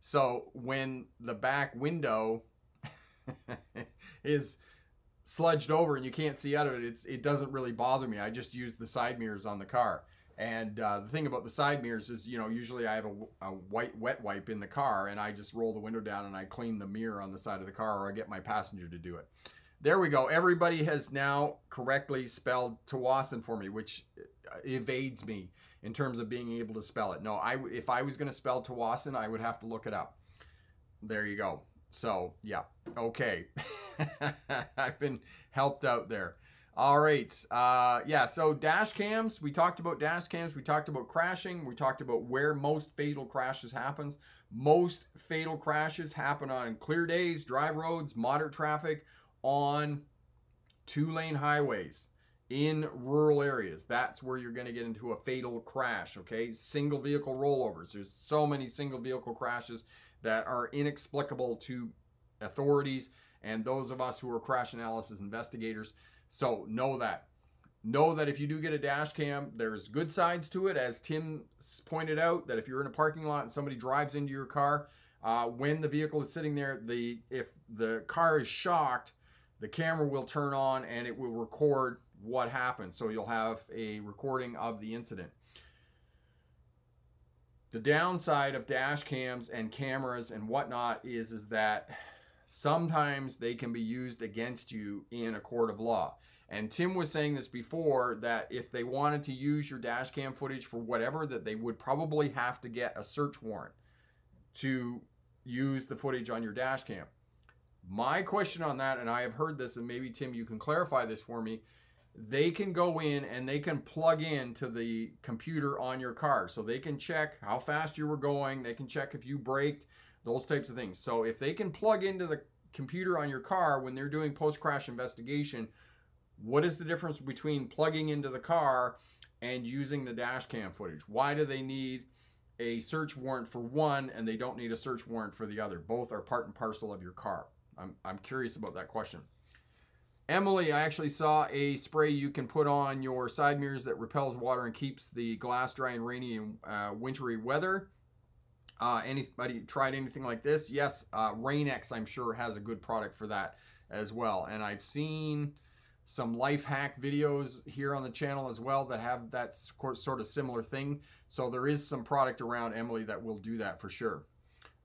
So when the back window is sludged over and you can't see out of it, it's, it doesn't really bother me. I just use the side mirrors on the car. And uh, the thing about the side mirrors is, you know, usually I have a, a white wet wipe in the car, and I just roll the window down and I clean the mirror on the side of the car, or I get my passenger to do it. There we go. Everybody has now correctly spelled Tsawwassen for me, which evades me in terms of being able to spell it. No, I, if I was going to spell Tsawwassen, I would have to look it up. There you go. So, yeah, okay. I've been helped out there. All right. Uh, yeah, so dash cams. We talked about dash cams. We talked about crashing. We talked about where most fatal crashes happens. Most fatal crashes happen on clear days, dry roads, moderate traffic, on two-lane highways, in rural areas. That's where you're going to get into a fatal crash, okay? Single vehicle rollovers. There's so many single vehicle crashes that are inexplicable to authorities and those of us who are crash analysis investigators. So know that. Know that if you do get a dash cam, there's good sides to it. As Tim pointed out, that if you're in a parking lot and somebody drives into your car, uh, when the vehicle is sitting there, the if the car is shocked, the camera will turn on and it will record what happened. So you'll have a recording of the incident. The downside of dash cams and cameras and whatnot is, is that sometimes they can be used against you in a court of law. And Tim was saying this before, that if they wanted to use your dash cam footage for whatever, that they would probably have to get a search warrant to use the footage on your dash cam. My question on that, and I have heard this, and maybe Tim, you can clarify this for me, they can go in and they can plug in to the computer on your car. So they can check how fast you were going. They can check if you braked, those types of things. So if they can plug into the computer on your car when they're doing post-crash investigation, what is the difference between plugging into the car and using the dash cam footage? Why do they need a search warrant for one and they don't need a search warrant for the other? Both are part and parcel of your car. I'm, I'm curious about that question. Emily, I actually saw a spray you can put on your side mirrors that repels water and keeps the glass dry in rainy and uh, wintry weather. Uh, anybody tried anything like this? Yes, uh, Rain-X, I'm sure, has a good product for that as well. And I've seen some life hack videos here on the channel as well that have that sort of similar thing. So there is some product around, Emily, that will do that for sure.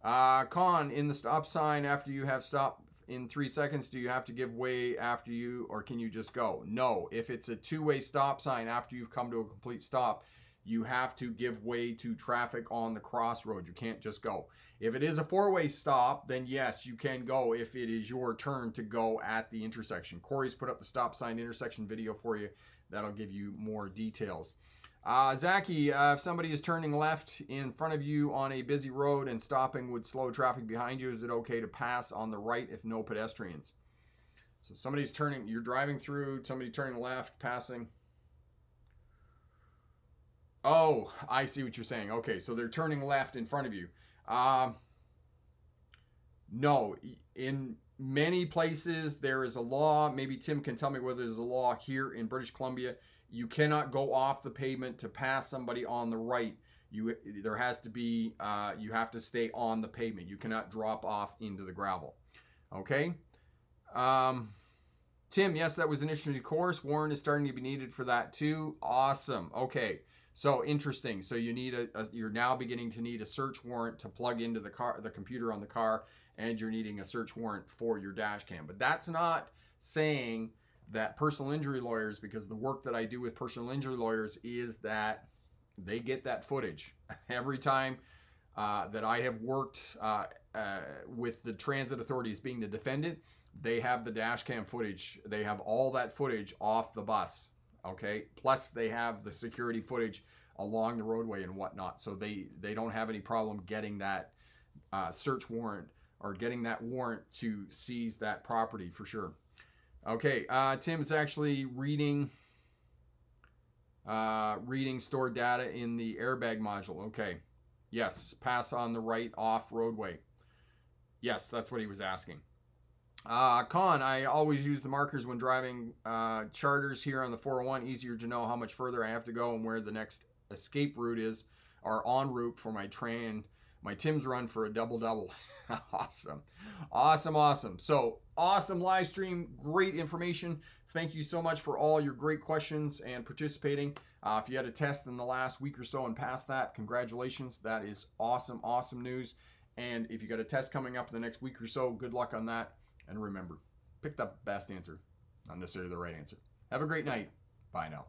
Uh, Con, in the stop sign after you have stopped in three seconds, do you have to give way after you, or can you just go? No, if it's a two-way stop sign after you've come to a complete stop, you have to give way to traffic on the crossroad. You can't just go. If it is a four-way stop, then yes, you can go if it is your turn to go at the intersection. Corey's put up the stop sign intersection video for you. That'll give you more details. Uh, Zachy, uh, if somebody is turning left in front of you on a busy road and stopping with slow traffic behind you, is it okay to pass on the right if no pedestrians? So somebody's turning, you're driving through, somebody turning left, passing. Oh, I see what you're saying. Okay, so they're turning left in front of you. Um, no, in many places there is a law. Maybe Tim can tell me whether there's a law here in British Columbia. You cannot go off the pavement to pass somebody on the right. You there has to be uh, you have to stay on the pavement. You cannot drop off into the gravel. Okay, um, Tim. Yes, that was an interesting course. Warren is starting to be needed for that too. Awesome. Okay, so interesting. So you need a, a you're now beginning to need a search warrant to plug into the car, the computer on the car, and you're needing a search warrant for your dash cam. But that's not saying that personal injury lawyers, because the work that I do with personal injury lawyers is that they get that footage. Every time uh, that I have worked uh, uh, with the transit authorities being the defendant, they have the dash cam footage. They have all that footage off the bus, okay? Plus they have the security footage along the roadway and whatnot. So they, they don't have any problem getting that uh, search warrant or getting that warrant to seize that property for sure. Okay, uh, Tim is actually reading uh, reading stored data in the airbag module. Okay, yes, pass on the right off roadway. Yes, that's what he was asking. Uh, Con, I always use the markers when driving uh, charters here on the four oh one. Easier to know how much further I have to go and where the next escape route is, or en route for my train. My Tim's run for a double-double. Awesome. Awesome, awesome. So, awesome live stream. Great information. Thank you so much for all your great questions and participating. Uh, if you had a test in the last week or so and passed that, congratulations. That is awesome, awesome news. And if you got a test coming up in the next week or so, good luck on that. And remember, pick the best answer, not necessarily the right answer. Have a great night. Bye now.